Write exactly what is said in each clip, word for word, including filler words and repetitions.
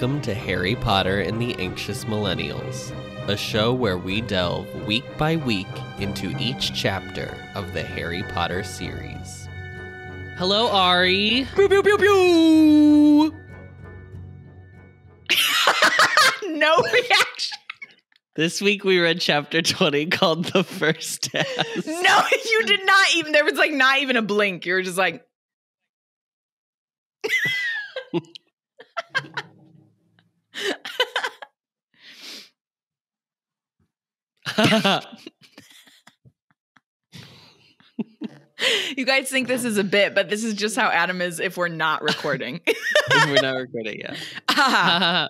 Welcome to Harry Potter and the Anxious Millennials, a show where we delve week by week into each chapter of the Harry Potter series. Hello, Ari. Pew, pew, pew, pew. No reaction. This week we read chapter twenty called The First Test. No, you did not even. There was like not even a blink. You were just like. You guys think this is a bit, but this is just how Adam is if we're not recording. If we're not recording, yeah. Uh-huh.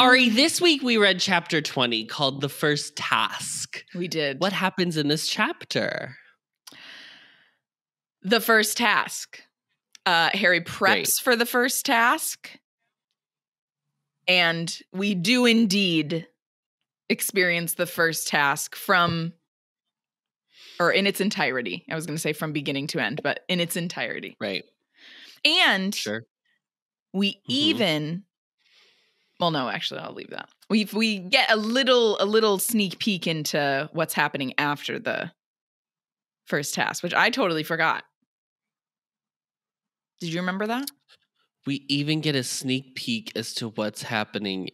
Ari, this week we read chapter twenty called The First Task. We did. What happens in this chapter? The first task. Uh, Harry preps Great. for the first task. And we do indeed experience the first task from, or in its entirety. I was going to say from beginning to end, but in its entirety. Right. And sure. we mm-hmm. even, well, no, actually, I'll leave that. We we get a little, a little sneak peek into what's happening after the first task, which I totally forgot. Did you remember that? We even get a sneak peek as to what's happening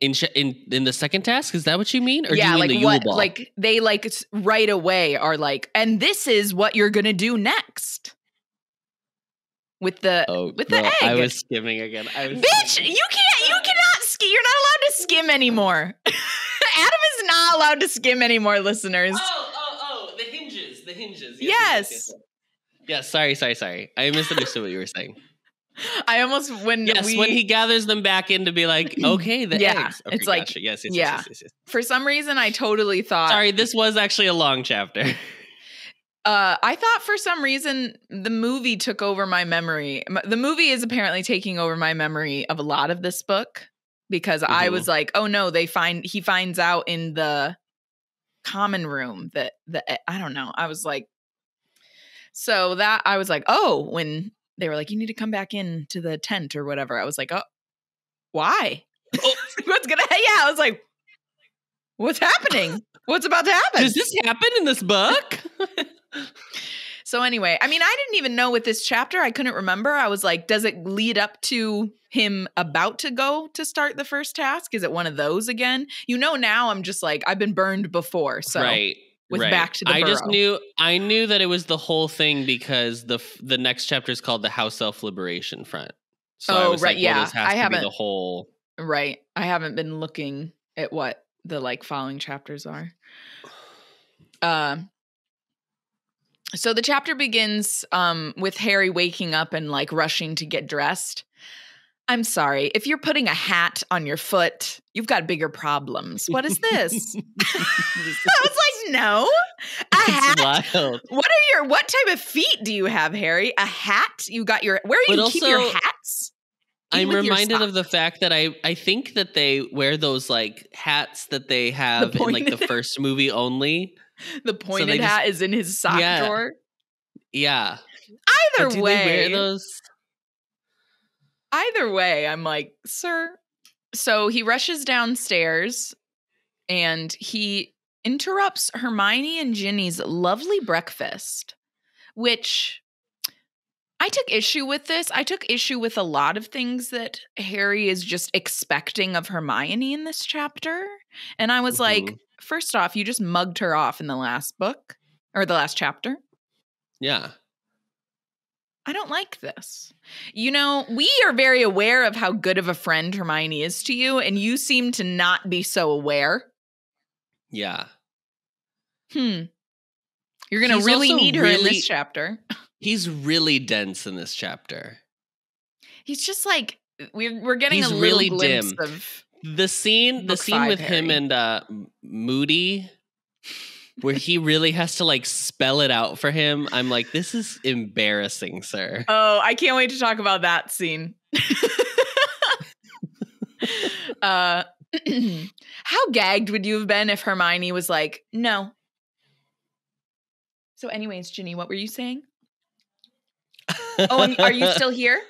in in in the second task. Is that what you mean? Or yeah, do you like mean the what? Yule Ball? Like they like right away are like, and this is what you're gonna do next with the oh, with the no, egg. I was skimming again. I was Bitch, skimming. you can't. You cannot skim. You're not allowed to skim anymore. Adam is not allowed to skim anymore, listeners. Oh, oh, oh! The hinges, the hinges. Yes. Yes. yes, yes. Yeah, sorry, sorry, sorry. I misunderstood what you were saying. I almost when yes, we, when he gathers them back in to be like, okay, the yeah, eggs. Okay, it's gotcha. like yes, yes, yeah. yes, yes, yes, yes. For some reason, I totally thought. Sorry, this was actually a long chapter. Uh, I thought for some reason the movie took over my memory. The movie is apparently taking over my memory of a lot of this book because mm-hmm. I was like, oh no, they find he finds out in the common room that the I don't know. I was like, so that I was like, oh, when. They were like, you need to come back in to the tent or whatever. I was like, oh, why? Oh. What's going to Yeah, I was like, what's happening? What's about to happen? Does this happen in this book? So anyway, I mean, I didn't even know with this chapter. I couldn't remember. I was like, does it lead up to him about to go to start the first task? Is it one of those again? You know, now I'm just like, I've been burned before. So. Right. With right. back to the I burrow. just knew I knew that it was the whole thing because the the next chapter is called the House Elf Liberation Front. So oh I was right, like, well, yeah. This has I to haven't be the whole right. I haven't been looking at what the like following chapters are. Um. Uh, so the chapter begins um with Harry waking up and like rushing to get dressed. I'm sorry. If you're putting a hat on your foot, you've got bigger problems. What is this? I was like, no. A hat? Wild. What are your what type of feet do you have, Harry? A hat? You got your where do you also, keep your hats? Even I'm reminded of the fact that I I think that they wear those like hats that they have the in like the first movie only. The pointed so hat just, is in his sock yeah. drawer. Yeah. Either but do way. They wear those? Either way, I'm like, sir. So he rushes downstairs and he interrupts Hermione and Ginny's lovely breakfast, which I took issue with this. I took issue with a lot of things that Harry is just expecting of Hermione in this chapter. And I was mm-hmm. like, first off, you just mugged her off in the last book or the last chapter. Yeah. I don't like this. You know, we are very aware of how good of a friend Hermione is to you, and you seem to not be so aware. Yeah. Hmm. You're going to really need her really, in this chapter. He's really dense in this chapter. He's just like, we're, we're getting he's a little really glimpse dim. of the scene, the scene with Harry. him and uh, Moody. Where he really has to, like, spell it out for him. I'm like, this is embarrassing, sir. Oh, I can't wait to talk about that scene. uh, how gagged would you have been if Hermione was like, no. So anyways, Ginny, what were you saying? Oh, and are you still here?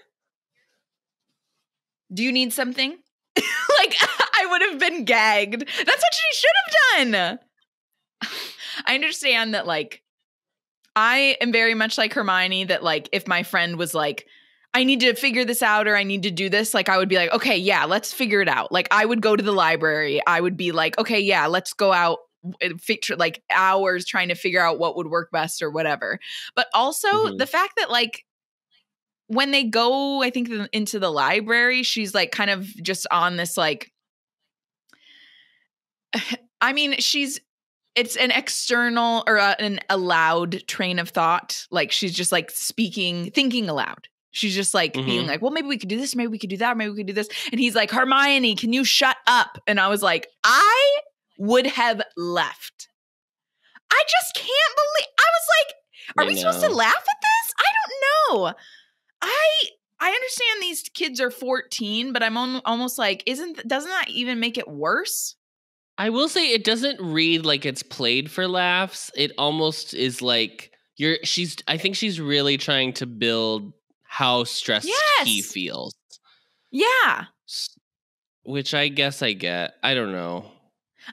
do you need something? Like, I would have been gagged. That's what she should have done. I understand that, like, I am very much like Hermione, that, like, if my friend was like, I need to figure this out or I need to do this, like, I would be like, okay, yeah, let's figure it out. Like, I would go to the library. I would be like, okay, yeah, let's go out, like, hours trying to figure out what would work best or whatever. But also mm-hmm. the fact that, like, when they go, I think, into the library, she's, like, kind of just on this, like, I mean, she's, it's an external or a, an allowed train of thought. Like, she's just, like, speaking, thinking aloud. She's just, like, mm-hmm. being like, well, maybe we could do this. Maybe we could do that. Maybe we could do this. And he's like, Hermione, can you shut up? And I was like, I would have left. I just can't believe. I was like, are I we know. supposed to laugh at this? I don't know. I I understand these kids are fourteen, but I'm on, almost like, isn't doesn't that even make it worse? I will say it doesn't read like it's played for laughs. It almost is like you're she's I think she's really trying to build how stressed yes. he feels. Yeah. Which I guess I get. I don't know.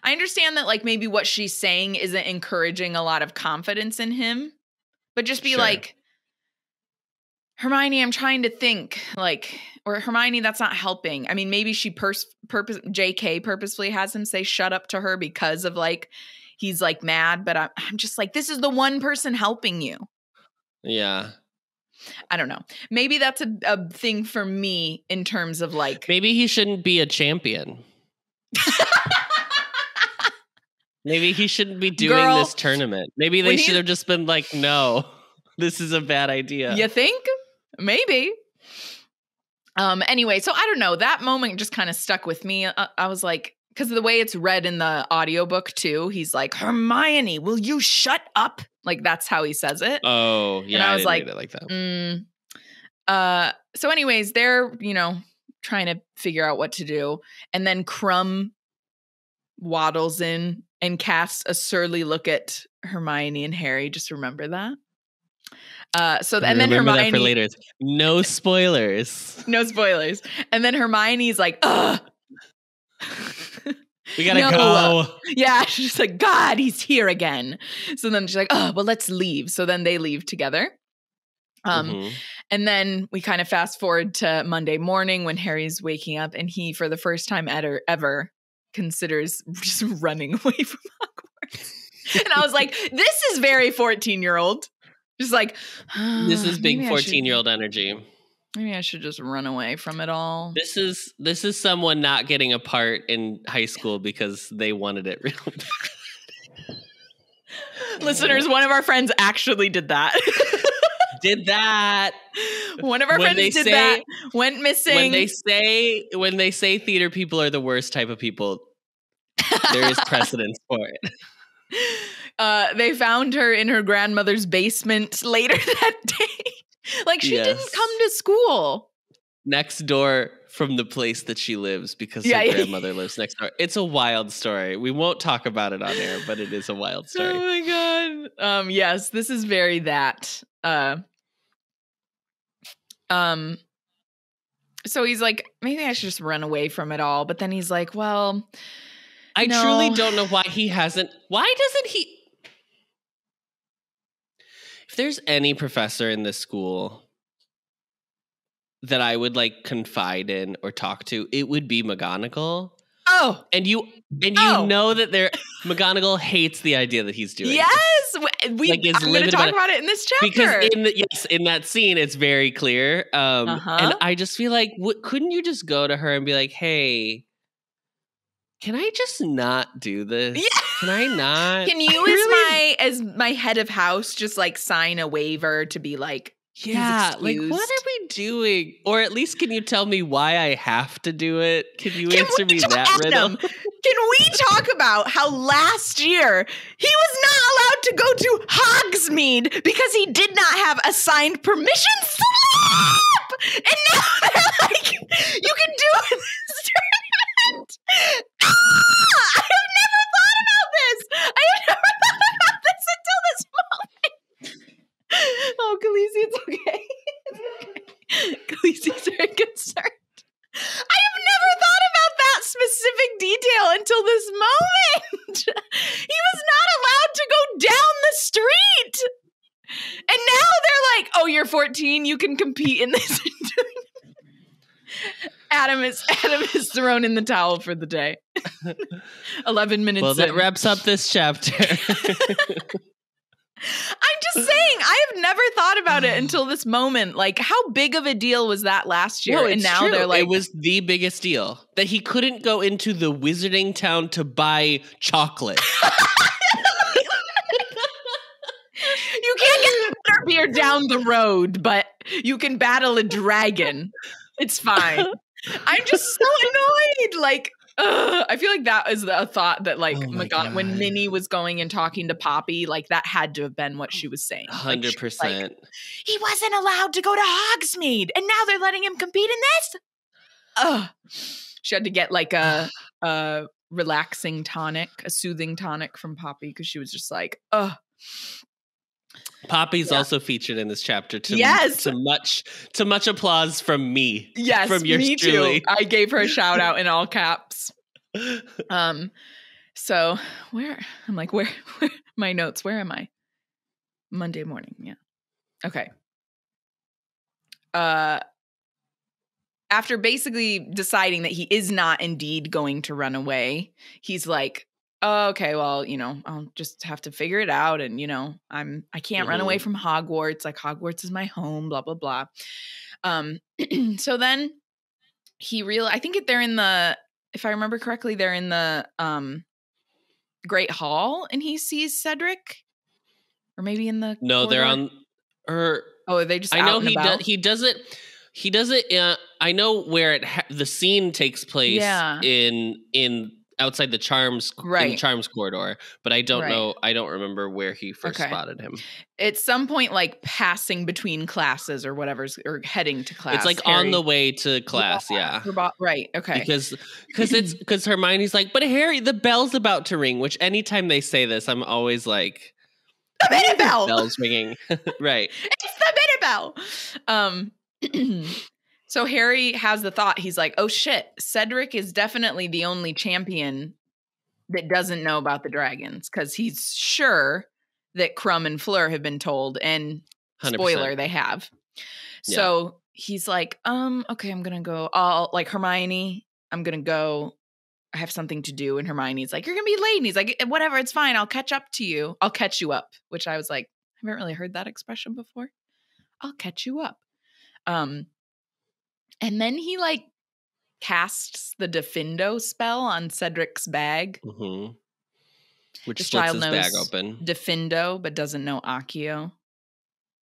I understand that, like, maybe what she's saying isn't encouraging a lot of confidence in him. But just be sure. like, Hermione, I'm trying to think. Like, or Hermione, that's not helping. I mean, maybe she pers purpose J K purposefully has him say shut up to her because of, like, he's, like, mad. But I'm, I'm just like, this is the one person helping you. Yeah. I don't know. Maybe that's a, a thing for me in terms of, like, maybe he shouldn't be a champion. Maybe he shouldn't be doing Girl, this tournament. Maybe they should have just been like, no, this is a bad idea. You think? Maybe. Um. Anyway, so I don't know. That moment just kind of stuck with me. I, I was like, because of the way it's read in the audiobook too, he's like, Hermione, will you shut up? Like, that's how he says it. Oh, yeah. And I was I didn't like, read it like that. Mm. Uh, so anyways, they're, you know, trying to figure out what to do. And then Krum waddles in and casts a surly look at Hermione and Harry. Just remember that. Uh, so th and then Hermione. Remember that for later. No spoilers. No spoilers. And then Hermione's like, ugh. We gotta no. go. Yeah, she's like, God, he's here again. So then she's like, oh, well, let's leave. So then they leave together. Um, mm-hmm. And then we kind of fast forward to Monday morning when Harry's waking up and he, for the first time ever, ever considers just running away from Hogwarts. And I was like, this is very fourteen-year-old. Just like, oh, this is big fourteen-year-old energy. Maybe I should just run away from it all. This is this is someone not getting a part in high school because they wanted it really bad. Listeners, one of our friends actually did that. Did that. One of our when friends did say, that. Went missing. When they say when they say theater people are the worst type of people, there is precedence for it. Uh, they found her in her grandmother's basement later that day. Like, she yes. didn't come to school. Next door from the place that she lives because yeah, her yeah. grandmother lives next door. It's a wild story. We won't talk about it on air, but it is a wild story. Oh, my God. Um, yes, this is very that. Uh, um, so he's like, maybe I should just run away from it all. But then he's like, well, I no. truly don't know why he hasn't. Why doesn't he? If there's any professor in this school that I would, like, confide in or talk to, it would be McGonagall. Oh, and you and oh. you know that there McGonagall hates the idea that he's doing. Yes, we. Like, I'm going to talk about it. about it in this chapter because in the, yes, in that scene, it's very clear. Um, uh-huh. And I just feel like, what, couldn't you just go to her and be like, "Hey, can I just not do this? Yeah. Can I not? Can you, as really... my as my head of house, just, like, sign a waiver to be like, yeah, like, what are we doing? Or at least, can you tell me why I have to do it? Can you can answer me that Adam, riddle? Can we talk about how last year he was not allowed to go to Hogsmeade because he did not have assigned permission to sleep, and now they're like, you can do it this tournament. Ah, I have never thought about this. I have never thought about this until this moment. Oh, Khaleesi, it's okay. It's okay. Khaleesi's very concerned. I until this moment. He was not allowed to go down the street. And now they're like, oh, you're fourteen. You can compete in this. Adam is Adam is thrown in the towel for the day. Eleven minutes. Well, that in. wraps up this chapter. I'm just saying, I have never thought about it until this moment. Like, how big of a deal was that last year? No, and now true. they're like, it was the biggest deal that he couldn't go into the Wizarding Town to buy chocolate. You can't get the butterbeer down the road, but you can battle a dragon. It's fine. I'm just so annoyed. Like, ugh. I feel like that is the thought that, like, oh my God, when Minnie was going and talking to Poppy, like, that had to have been what she was saying. one hundred percent. Like, was like, he wasn't allowed to go to Hogsmeade, and now they're letting him compete in this? Ugh. She had to get, like, a, a relaxing tonic, a soothing tonic from Poppy, because she was just like, ugh. Poppy's yeah. also featured in this chapter. To, yes. to much to much applause from me. Yes, from yours me truly. Too. I gave her a shout out in all caps. Um, so where I'm like, where, where my notes? Where am I? Monday morning. Yeah. Okay. Uh, after basically deciding that he is not indeed going to run away, he's like, oh, okay, well, you know, I'll just have to figure it out. And, you know, I'm, I can't mm-hmm. run away from Hogwarts. Like, Hogwarts is my home, blah, blah, blah. Um, so then he real. I think they're in the, if I remember correctly, they're in the um, Great Hall and he sees Cedric, or maybe in the, no, corridor. They're on, or, oh, are they just, I out know and he, about? Do, he does it. He does it. Uh, I know where it, ha- the scene takes place yeah. in, in, outside the Charms, right. in the Charms corridor, but I don't right. know. I don't remember where he first okay. spotted him. At some point, like passing between classes or whatever's, or heading to class. It's like Harry. On the way to class, yeah. yeah. Right, okay. Because because it's because Hermione's like, but Harry, the bell's about to ring. Which anytime they say this, I'm always like, the minute bell. Bell's ringing, right? It's the minute bell. Um. So Harry has the thought. He's like, oh, shit, Cedric is definitely the only champion that doesn't know about the dragons, because he's sure that Krum and Fleur have been told. And spoiler, one hundred percent. They have. Yeah. So he's like, um, OK, I'm going to go all like Hermione. I'm going to go. I have something to do. And Hermione's like, you're going to be late. And he's like, whatever, it's fine. I'll catch up to you. I'll catch you up, which I was like, I haven't really heard that expression before. I'll catch you up. Um. And then he, like, casts the Defindo spell on Cedric's bag. Mm-hmm. Which this slits his bag open. Defindo, but doesn't know Accio.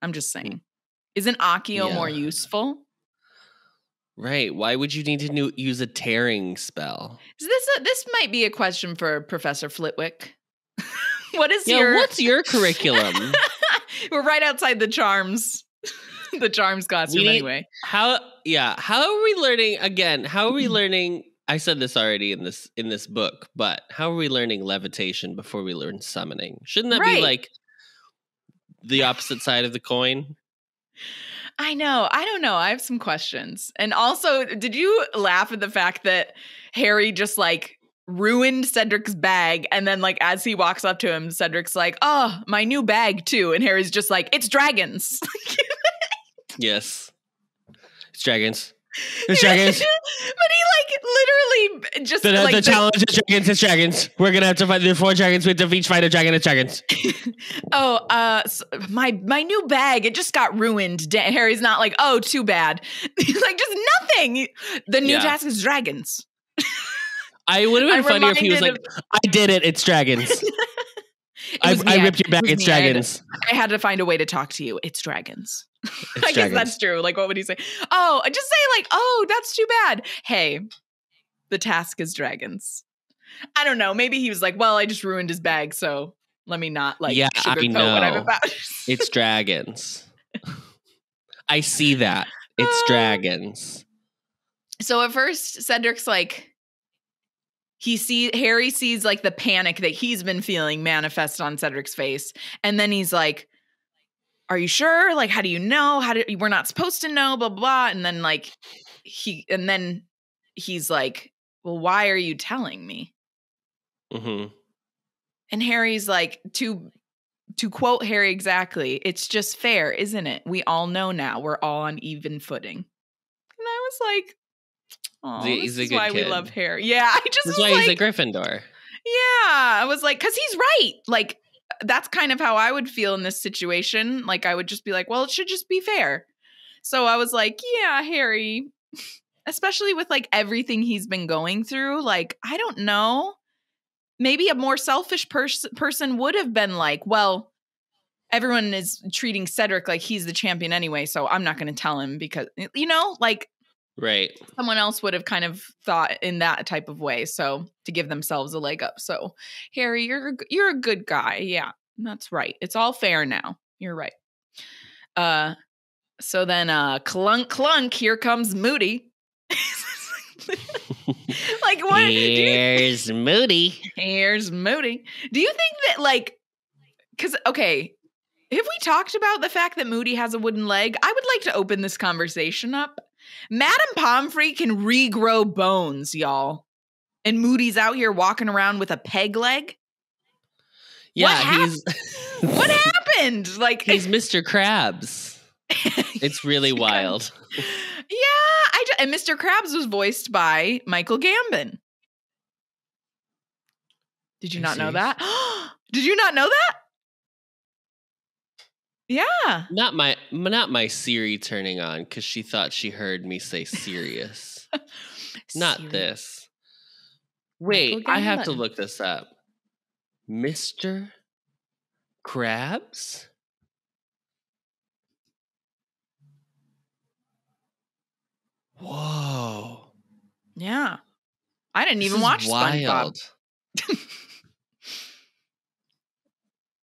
I'm just saying. Isn't Accio yeah. more useful? Right. Why would you need to new- use a tearing spell? Is this a, this might be a question for Professor Flitwick. What is yeah, your... what's your curriculum? We're right outside the Charms. The Charms classroom, we, anyway. How? Yeah. How are we learning again? How are we learning? I said this already in this in this book, but how are we learning levitation before we learn summoning? Shouldn't that right. be like the opposite side of the coin? I know. I don't know. I have some questions. And also, did you laugh at the fact that Harry just like ruined Cedric's bag, and then like as he walks up to him, Cedric's like, "Oh, my new bag too," and Harry's just like, "It's dragons." Yes. It's dragons. It's dragons. But he, like, literally just... The, the, like, the challenge the- is dragons. It's dragons. We're going to have to fight the four dragons. We have to each fight a dragon. It's dragons. oh, uh, so my my new bag, it just got ruined. Da- Harry's not like, oh, too bad. He's like, just nothing. The new yeah. task is dragons. I would have been I'm funnier if he was like, of- I did it. It's dragons. I, I ripped your bag. It's me. dragons. I had, I had to find a way to talk to you. It's dragons. It's I dragons. guess that's true. Like, what would he say? Oh, just say like, oh, that's too bad. Hey, the task is dragons. I don't know. Maybe he was like, well, I just ruined his bag, so let me not like yeah, sugarcoat what I'm about. It's dragons. I see that. It's um, dragons. So at first, Cedric's like, He see Harry sees like the panic that he's been feeling manifest on Cedric's face. And then he's like, are you sure? Like, how do you know? How do we're not supposed to know, blah, blah. And then like he and then he's like, well, why are you telling me? Mm-hmm. And Harry's like, to to quote Harry exactly, it's just fair, isn't it? We all know now. We're all on even footing. And I was like, oh, this is why kid. we love Harry. Yeah, I just That's was why like, he's a Gryffindor. Yeah, I was like, because he's right. Like, that's kind of how I would feel in this situation. Like, I would just be like, well, it should just be fair. So I was like, yeah, Harry, especially with like everything he's been going through. Like, I don't know. Maybe a more selfish pers person would have been like, well, everyone is treating Cedric like he's the champion anyway, so I'm not going to tell him because, you know, like, right. Someone else would have kind of thought in that type of way, so to give themselves a leg up. So, Harry, you're you're a good guy. Yeah, that's right. It's all fair now. You're right. Uh, so then, uh, clunk, clunk. Here comes Moody. Like what? Here's you, Moody. Here's Moody. Do you think that like, because okay. Have we talked about the fact that Moody has a wooden leg? I would like to open this conversation up. Madam Pomfrey can regrow bones, y'all. And Moody's out here walking around with a peg leg? Yeah, what hap he's... what happened? Like, he's Mister Krabs. It's really wild. Yeah, I just, and Mister Krabs was voiced by Michael Gambon. Did you not know that? Did you not know that? Yeah. Not my not my Siri turning on because she thought she heard me say serious. Not serious. This. Wait, I have to look this up. Mister Krabs? Whoa. Yeah. I didn't this even watch SpongeBob.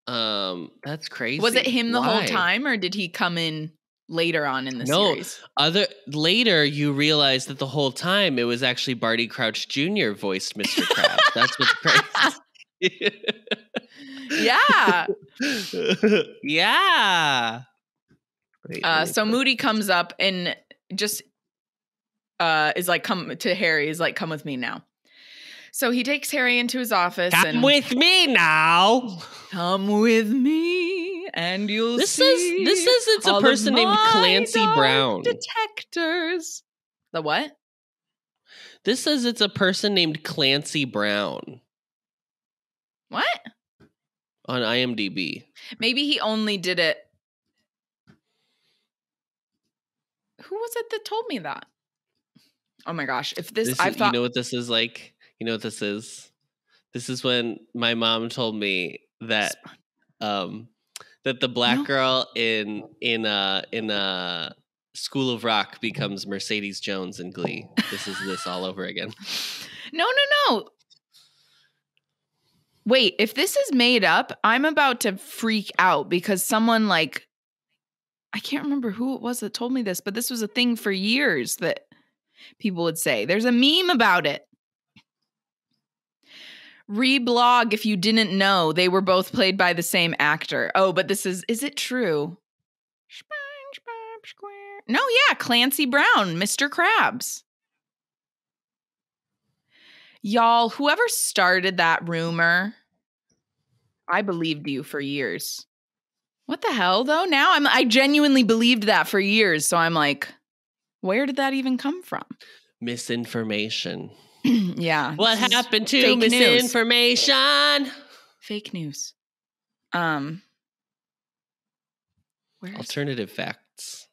Um, that's crazy. Was it him the Why? whole time, or did he come in later on in the no, series? No, other later you realize that the whole time it was actually Barty Crouch Junior voiced Mister Krabs. That's what's crazy. Yeah, yeah. Wait, uh, so go. Moody comes up and just uh is like, come to Harry. Is like, come with me now. So he takes Harry into his office. Come and, with me now. Come with me, and you'll this see. Is, this is it's a person named Clancy Brown. Detectors. The what? This says it's a person named Clancy Brown. What? On I M D B. Maybe he only did it. Who was it that told me that? Oh my gosh! If this, this I thought you know what this is like. You know what this is? This is when my mom told me that um, that the black no. girl in in a in a School of Rock becomes Mercedes Jones in Glee. This is this all over again. No, no, no. Wait, if this is made up, I'm about to freak out because someone like I can't remember who it was that told me this, but this was a thing for years that people would say. There's a meme about it. Reblog if you didn't know they were both played by the same actor. Oh, but this is, is it true? SpongeBob Square. No, yeah, Clancy Brown, Mister Krabs. Y'all, whoever started that rumor, I believed you for years. What the hell, though? Now I'm, I genuinely believed that for years. So I'm like, where did that even come from? Misinformation. Yeah. What happened to misinformation? News. Fake news. Um. Where Alternative facts.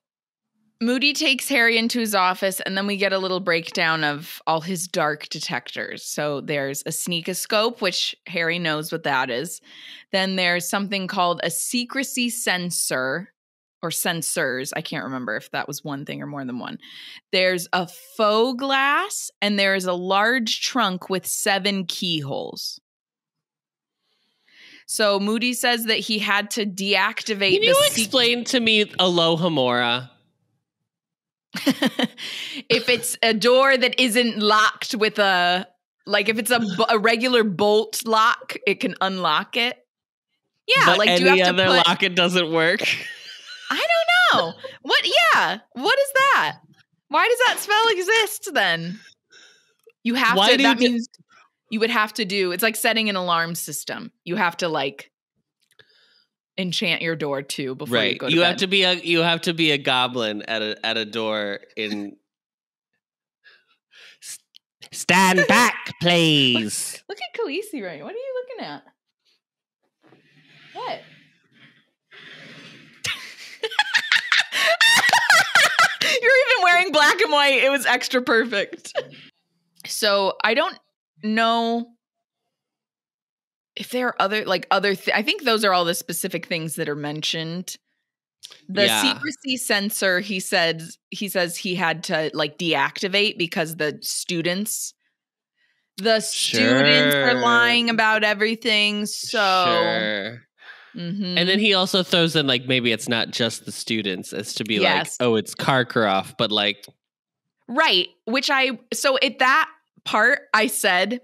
Moody takes Harry into his office, and then we get a little breakdown of all his dark detectors. So there's a sneakoscope, which Harry knows what that is. Then there's something called a secrecy sensor. Or sensors. I can't remember if that was one thing or more than one. There's a faux glass and there is a large trunk with seven keyholes. So Moody says that he had to deactivate. Can you explain to me Alohomora? If it's a door that isn't locked with a, like if it's a, a regular bolt lock, it can unlock it. Yeah. But like any do you have other to put, lock, it doesn't work. I don't know. What? Yeah. What is that? Why does that spell exist then? You have Why to. That means you would have to do, it's like setting an alarm system. You have to like enchant your door too before right. you go to you bed. Have to be a you have to be a goblin at a at a door in stand back, please. Look, look at Khaleesi right. What are you looking at? What? You're even wearing black and white. It was extra perfect. So I don't know if there are other, like other, th- I think those are all the specific things that are mentioned. The yeah. secrecy sensor, he said, he says he had to like deactivate because the students, the sure. students are lying about everything. So, sure. mm-hmm. and then he also throws in like, maybe it's not just the students. It's to be yes. like, oh, it's Karkaroff, but like. Right. Which I, so at that part I said,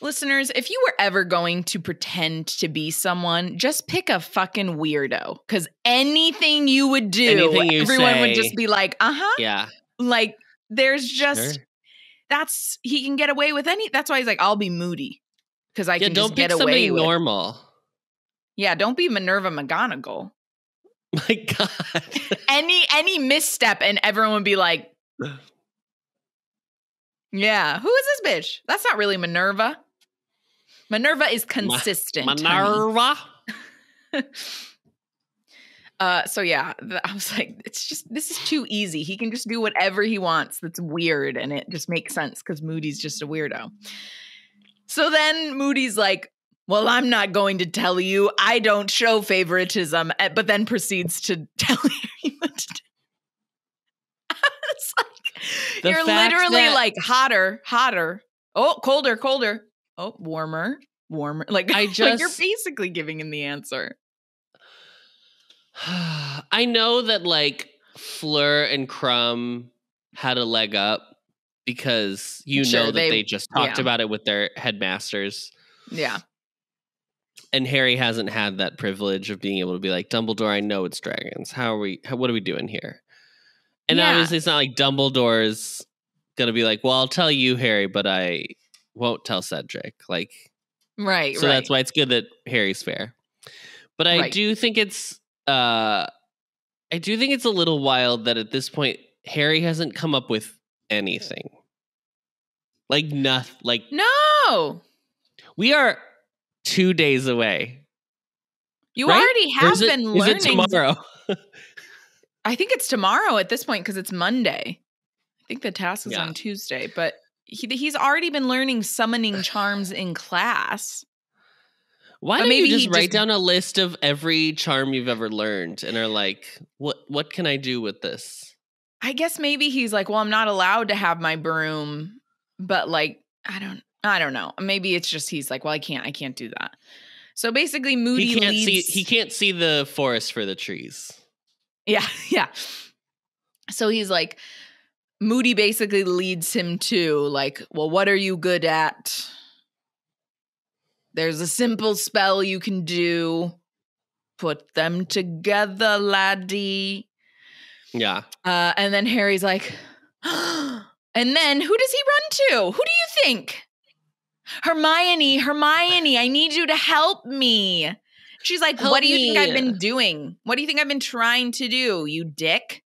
listeners, if you were ever going to pretend to be someone, just pick a fucking weirdo. Because anything you would do, you everyone say, would just be like, uh-huh. Yeah. Like, there's just, sure. that's, he can get away with any, that's why he's like, I'll be Moody. Because I yeah, can just get away with. Don't be somebody normal. Yeah, don't be Minerva McGonagall. My God. any any misstep and everyone would be like, yeah, who is this bitch? That's not really Minerva. Minerva is consistent. Ma- Minerva. uh, so yeah, th- I was like, it's just, this is too easy. He can just do whatever he wants. That's weird. And it just makes sense because Moody's just a weirdo. So then Moody's like, well, I'm not going to tell you. I don't show favoritism. But then proceeds to tell you what to do. It's like, you're literally that- like hotter, hotter. Oh, colder, colder. Oh, warmer, warmer. Like, I just, like you're basically giving him the answer. I know that like Fleur and Krum had a leg up because you sure, know that they, they just talked yeah. about it with their headmasters. Yeah. And Harry hasn't had that privilege of being able to be like, Dumbledore, I know it's dragons. How are we, how, what are we doing here? And yeah. obviously it's not like Dumbledore's going to be like, well, I'll tell you, Harry, but I won't tell Cedric. Like, right. So right. that's why it's good that Harry's fair. But I right. do think it's, uh, I do think it's a little wild that at this point, Harry hasn't come up with anything. Like nothing. Like no, we are two days away. You right? already have is been it, learning. Is it tomorrow? I think it's tomorrow at this point because it's Monday. I think the task is yeah. on Tuesday, but he, he's already been learning summoning charms in class. Why don't maybe you just write just, down a list of every charm you've ever learned and are like, what what can I do with this? I guess maybe he's like, well, I'm not allowed to have my broom, but like, I don't I don't know. Maybe it's just he's like, well, I can't I can't do that. So basically Moody he can't leads- see he can't see the forest for the trees. Yeah, yeah. So he's like, Moody basically leads him to like, well, what are you good at? There's a simple spell you can do. Put them together, laddie. Yeah. Uh, and then Harry's like, oh. And then who does he run to? Who do you think? Hermione, Hermione, I need you to help me. She's like, Help what do you me. think I've been doing? What do you think I've been trying to do, you dick?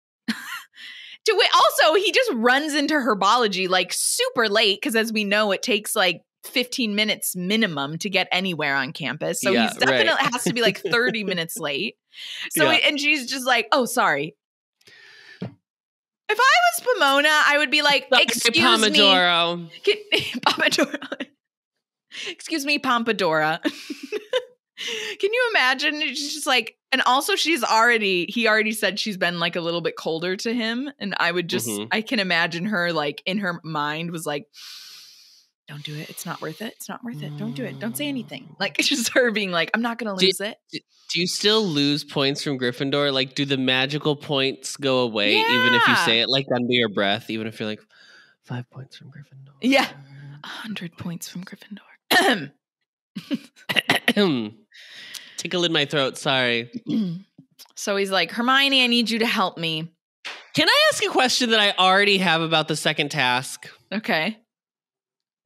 to wait, Also, he just runs into herbology like super late because as we know, it takes like fifteen minutes minimum to get anywhere on campus. So yeah, he's definitely right. has to be like thirty minutes late. So yeah. And she's just like, oh, sorry. If I was Pomona, I would be like, excuse Pomodoro. me. Pomodoro. Excuse me, Pompadora. Can you imagine? She's just like, and also she's already, he already said she's been like a little bit colder to him. And I would just, mm-hmm. I can imagine her like in her mind was like, don't do it. It's not worth it. It's not worth it. Don't do it. Don't say anything. Like it's just her being like, I'm not going to lose do, it. Do you still lose points from Gryffindor? Like do the magical points go away? Yeah. Even if you say it like under your breath, even if you're like five points from Gryffindor. Yeah. A hundred points from Gryffindor. Tickle in my throat, sorry. So he's like, Hermione, I need you to help me. Can I ask a question that I already have about the second task? Okay.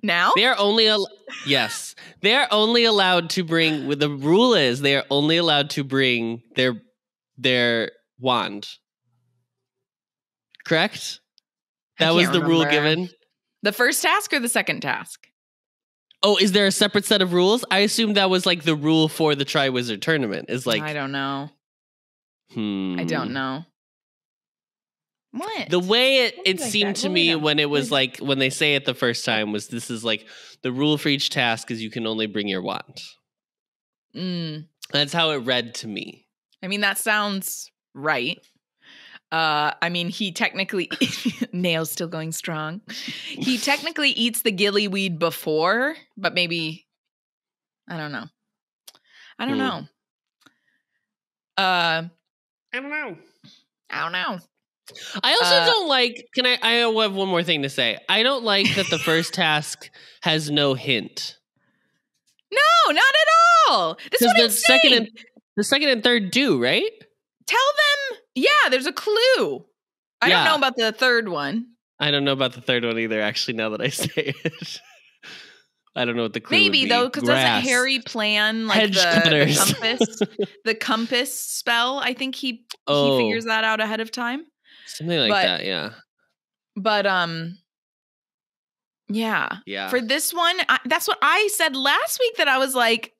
Now? They're only, al yes, they're only allowed to bring, the rule is they are only allowed to bring their, their wand. Correct? That was the remember. rule given. The first task or the second task? Oh, is there a separate set of rules? I assume that was like the rule for the Triwizard Tournament. Is like I don't know. Hmm. I don't know. What? The way it, it like seemed that? to what me when it was like, when they say it the first time was this is like the rule for each task is you can only bring your wand. Mm. That's how it read to me. I mean, that sounds right. Uh, I mean, he technically, nail's still going strong. He technically eats the gillyweed before, but maybe, I don't know. I don't mm. know. Uh, I don't know. I don't know. I also uh, don't like, can I, I have one more thing to say. I don't like that the first task has no hint. No, not at all. This is the second and, the second and third do, right? Tell them. Yeah, there's a clue. I yeah. don't know about the third one. I don't know about the third one either, actually, now that I say it. I don't know what the clue Maybe, would be. though, because doesn't Harry plan like the, the compass? The compass spell, I think he, oh. he figures that out ahead of time. Something like but, that, yeah. But, um, yeah. yeah. For this one, I, that's what I said last week that I was like,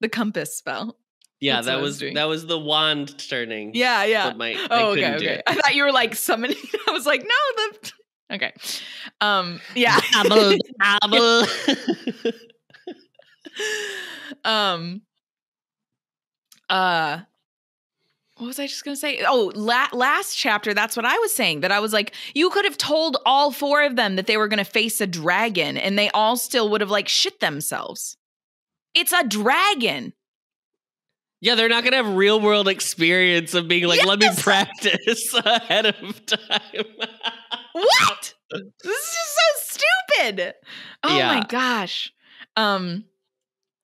the compass spell. Yeah, That's that was that was the wand turning. Yeah, yeah. But my, oh, okay, okay. I thought you were like summoning. I was like, no, the okay. Um, yeah. Double, double. um. Uh. What was I just gonna say? Oh, la last chapter. That's what I was saying. That I was like, you could have told all four of them that they were gonna face a dragon, and they all still would have like shit themselves. It's a dragon. Yeah, they're not going to have real world experience of being like, yes! let me practice ahead of time. What? This is just so stupid. Oh yeah. my gosh. Um,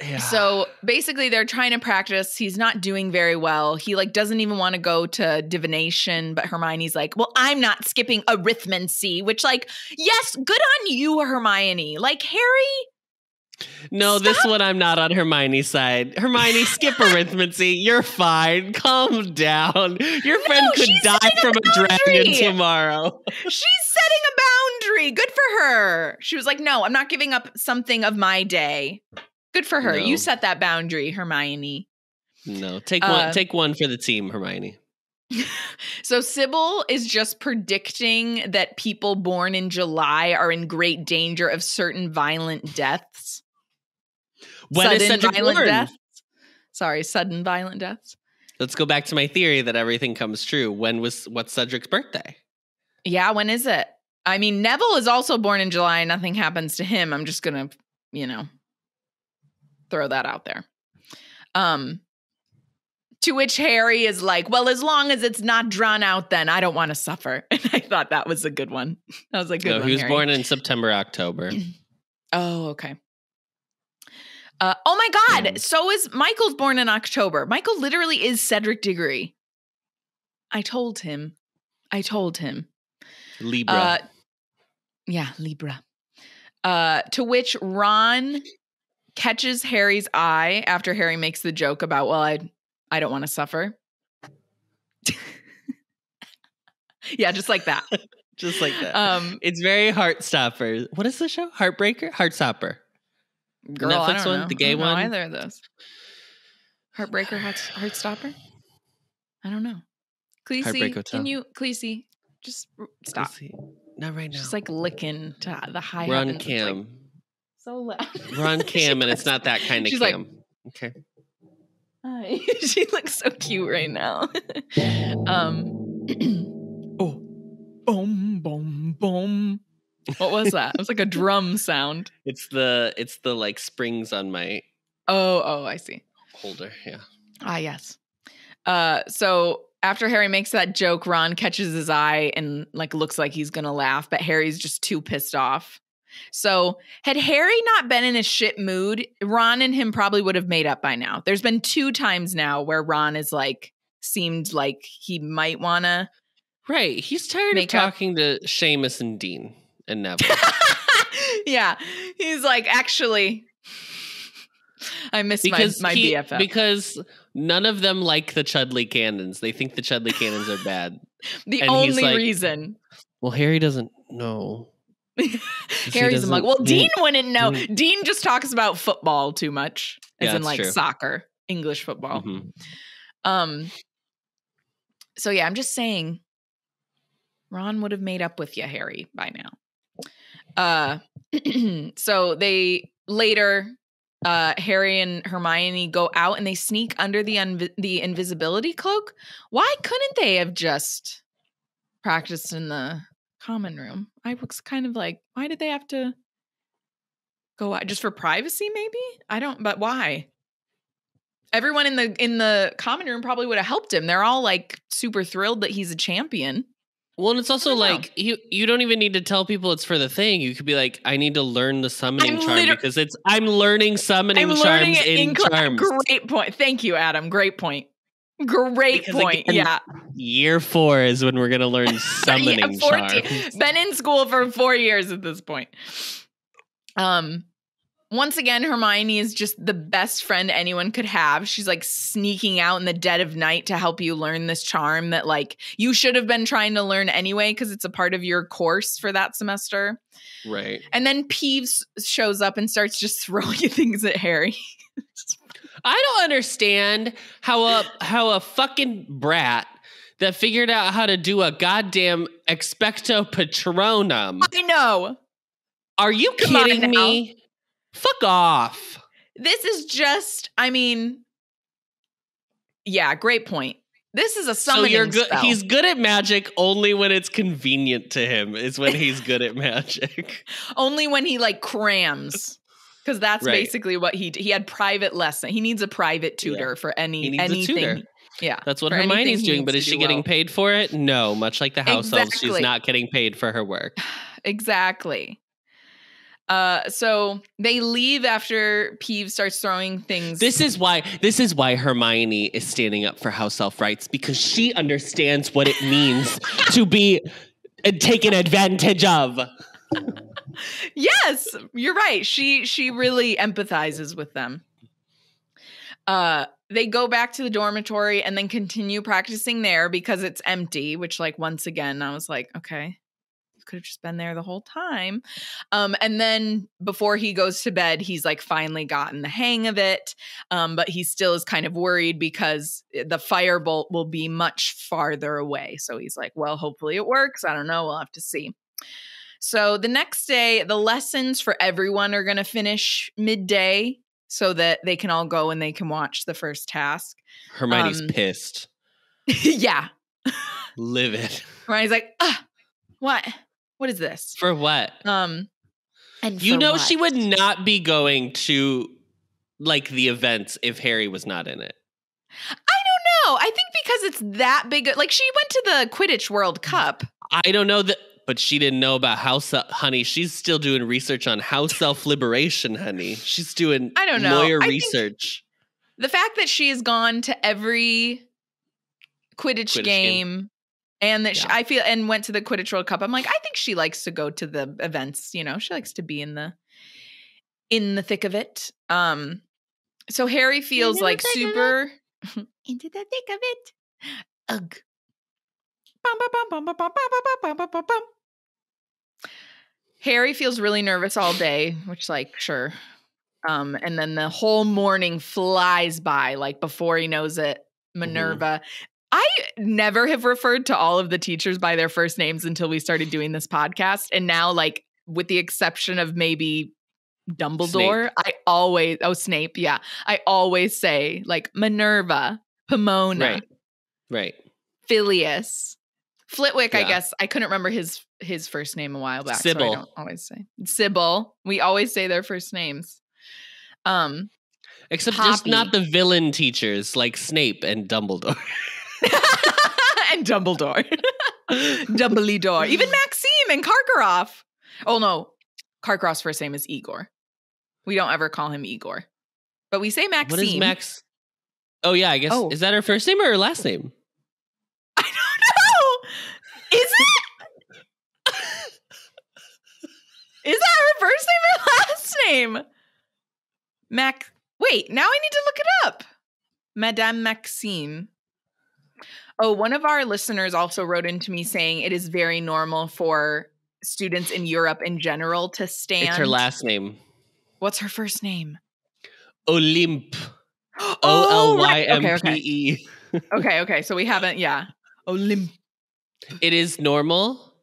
yeah. So basically they're trying to practice. He's not doing very well. He like doesn't even want to go to divination, but Hermione's like, well, I'm not skipping Arithmancy, which like, yes, good on you, Hermione. Like Harry... No, Stop. this one I'm not on Hermione's side. Hermione, skip Arithmancy. You're fine. Calm down. Your friend no, could die from a, a dragon tomorrow. She's setting a boundary. Good for her. She was like, no, I'm not giving up something of my day. Good for her. No. You set that boundary, Hermione. No, take uh, one. Take one for the team, Hermione. So Sybil is just predicting that people born in July are in great danger of certain violent deaths. When sudden is Cedric violent born? deaths. Sorry, sudden violent deaths. Let's go back to my theory that everything comes true. When was what's Cedric's birthday? Yeah, when is it? I mean, Neville is also born in July and nothing happens to him. I'm just gonna, you know, throw that out there. Um To which Harry is like, well, as long as it's not drawn out, then I don't want to suffer. And I thought that was a good one. That was a good no, one, he was Harry. born in September, October. Oh, okay. Uh, oh, my God. Mm. So is Michael's born in October. Michael literally is Cedric Diggory. I told him. I told him. Libra. Uh, yeah, Libra. Uh, to which Ron catches Harry's eye after Harry makes the joke about, well, I... I don't want to suffer. Yeah, just like that. Just like that. Um, it's very Heartstopper. What is the show? Heartbreaker? Heartstopper. Girl, the Netflix I don't one? Know. The gay I don't one? I don't know either of those. Heartbreaker, Heartstopper? I don't know. Cleese, can you, Cleese, just stop. Cleese. Not right now. She's like licking to the high We're on cam. Like so loud. We're on cam and it's not that kind of She's cam. Like, okay. Hi. She looks so cute right now. um, oh, boom, boom, boom. What was that? It was like a drum sound. It's the it's the like springs on my. Oh, oh, I see. Holder, yeah. Ah, yes. Uh, so after Harry makes that joke, Ron catches his eye and like looks like he's gonna laugh, but Harry's just too pissed off. So had Harry not been in a shit mood, Ron and him probably would have made up by now. There's been two times now where Ron is like, seemed like he might want to. Right. He's tired of talking up. to Seamus and Dean and Neville. Yeah. He's like, actually, I miss because my, my he, B F F. Because none of them like the Chudley cannons. They think the Chudley cannons are bad. The and only like, reason. Well, Harry doesn't know. Harry's a mug. Well, Dean wouldn't know. Dean just talks about football too much. As yeah, in like true. soccer, English football. Mm-hmm. Um. So yeah, I'm just saying Ron would have made up with you, Harry, by now. Uh, so they later, uh, Harry and Hermione go out and they sneak under the unvi the invisibility cloak. Why couldn't they have just practiced in the common room? I was kind of like, why did they have to go out? Just for privacy, maybe? I don't, but why? Everyone in the in the common room probably would have helped him. They're all like super thrilled that he's a champion. Well, and it's also like you you don't even need to tell people it's for the thing. You could be like, I need to learn the summoning I'm charm because it's I'm learning summoning I'm learning charms in Charms. Great point. Thank you, Adam. Great point. Great because point. Again, yeah. Year four is when we're gonna learn summoning yeah, charms. Been in school for four years at this point. Um. Once again, Hermione is just the best friend anyone could have. She's like sneaking out in the dead of night to help you learn this charm that like you should have been trying to learn anyway because it's a part of your course for that semester. Right. And then Peeves shows up and starts just throwing things at Harry. I don't understand how a how a fucking brat that figured out how to do a goddamn expecto patronum. I know. Are you kidding me? Fuck off. This is just, I mean, yeah, great point. This is a summoning so you're good, spell. He's good at magic only when it's convenient to him is when he's good at magic. Only when he like crams. Because that's right. basically what he did. He had private lesson. He needs a private tutor yeah. for any anything. Tutor. Yeah. That's what Hermione's doing, but is she getting well. paid for it? No, much like the house exactly. elves, she's not getting paid for her work. Exactly. Uh, so they leave after Peeves starts throwing things. This is why this is why Hermione is standing up for house elf rights, because she understands what it means to be taken advantage of. Yes, you're right. She she really empathizes with them. Uh, they go back to the dormitory and then continue practicing there because it's empty, which like once again, I was like, okay. Could have just been there the whole time. Um, and then before he goes to bed, he's like finally gotten the hang of it. Um, but he still is kind of worried because the firebolt will be much farther away. So he's like, well, hopefully it works. I don't know. We'll have to see. So the next day, the lessons for everyone are going to finish midday so that they can all go and they can watch the first task. Hermione's um, pissed. Yeah. Livid. Hermione's like, ah, what? What is this? For what? Um, and you know what? She would not be going to like the events if Harry was not in it. I don't know. I think because it's that big. Like she went to the Quidditch World Cup. I don't know that, but she didn't know about House Elf, honey. She's still doing research on House Elf Liberation, honey. She's doing I don't know. lawyer I research. The fact that she has gone to every Quidditch, Quidditch game. game. And that yeah. she, I feel, and went to the Quidditch World Cup. I'm like, I think she likes to go to the events. You know, she likes to be in the, in the thick of it. Um, so Harry feels into like super into the thick of it. Ugh. Harry feels really nervous all day, which, like, sure. Um, and then the whole morning flies by. Like before he knows it, Minerva. Mm. I never have referred to all of the teachers by their first names until we started doing this podcast. And now, like, with the exception of maybe Dumbledore, Snape. I always, oh, Snape, yeah. I always say, like, Minerva, Pomona. Right, right. Filius. Flitwick, yeah. I guess. I couldn't remember his his first name a while back. Sibyl. So I don't always say. Sibyl. We always say their first names. Um, Except Poppy. Just not the villain teachers, like Snape and Dumbledore. And Dumbledore. Dumbledore. Even Maxime and Karkaroff. Oh, no. Karkaroff's first name is Igor. We don't ever call him Igor. But we say Maxime. What is Max? Oh, yeah, I guess. Oh. Is that her first name or her last name? I don't know. Is it? Is that her first name and last name. Mac. Wait, now I need to look it up. Madam Maxime. Oh, one of our listeners also wrote into me saying it is very normal for students in Europe in general to stand. It's her last name. What's her first name? Olympe. O L Y M P E. Okay, okay. okay, okay. So we haven't, yeah. Olympe. It is normal.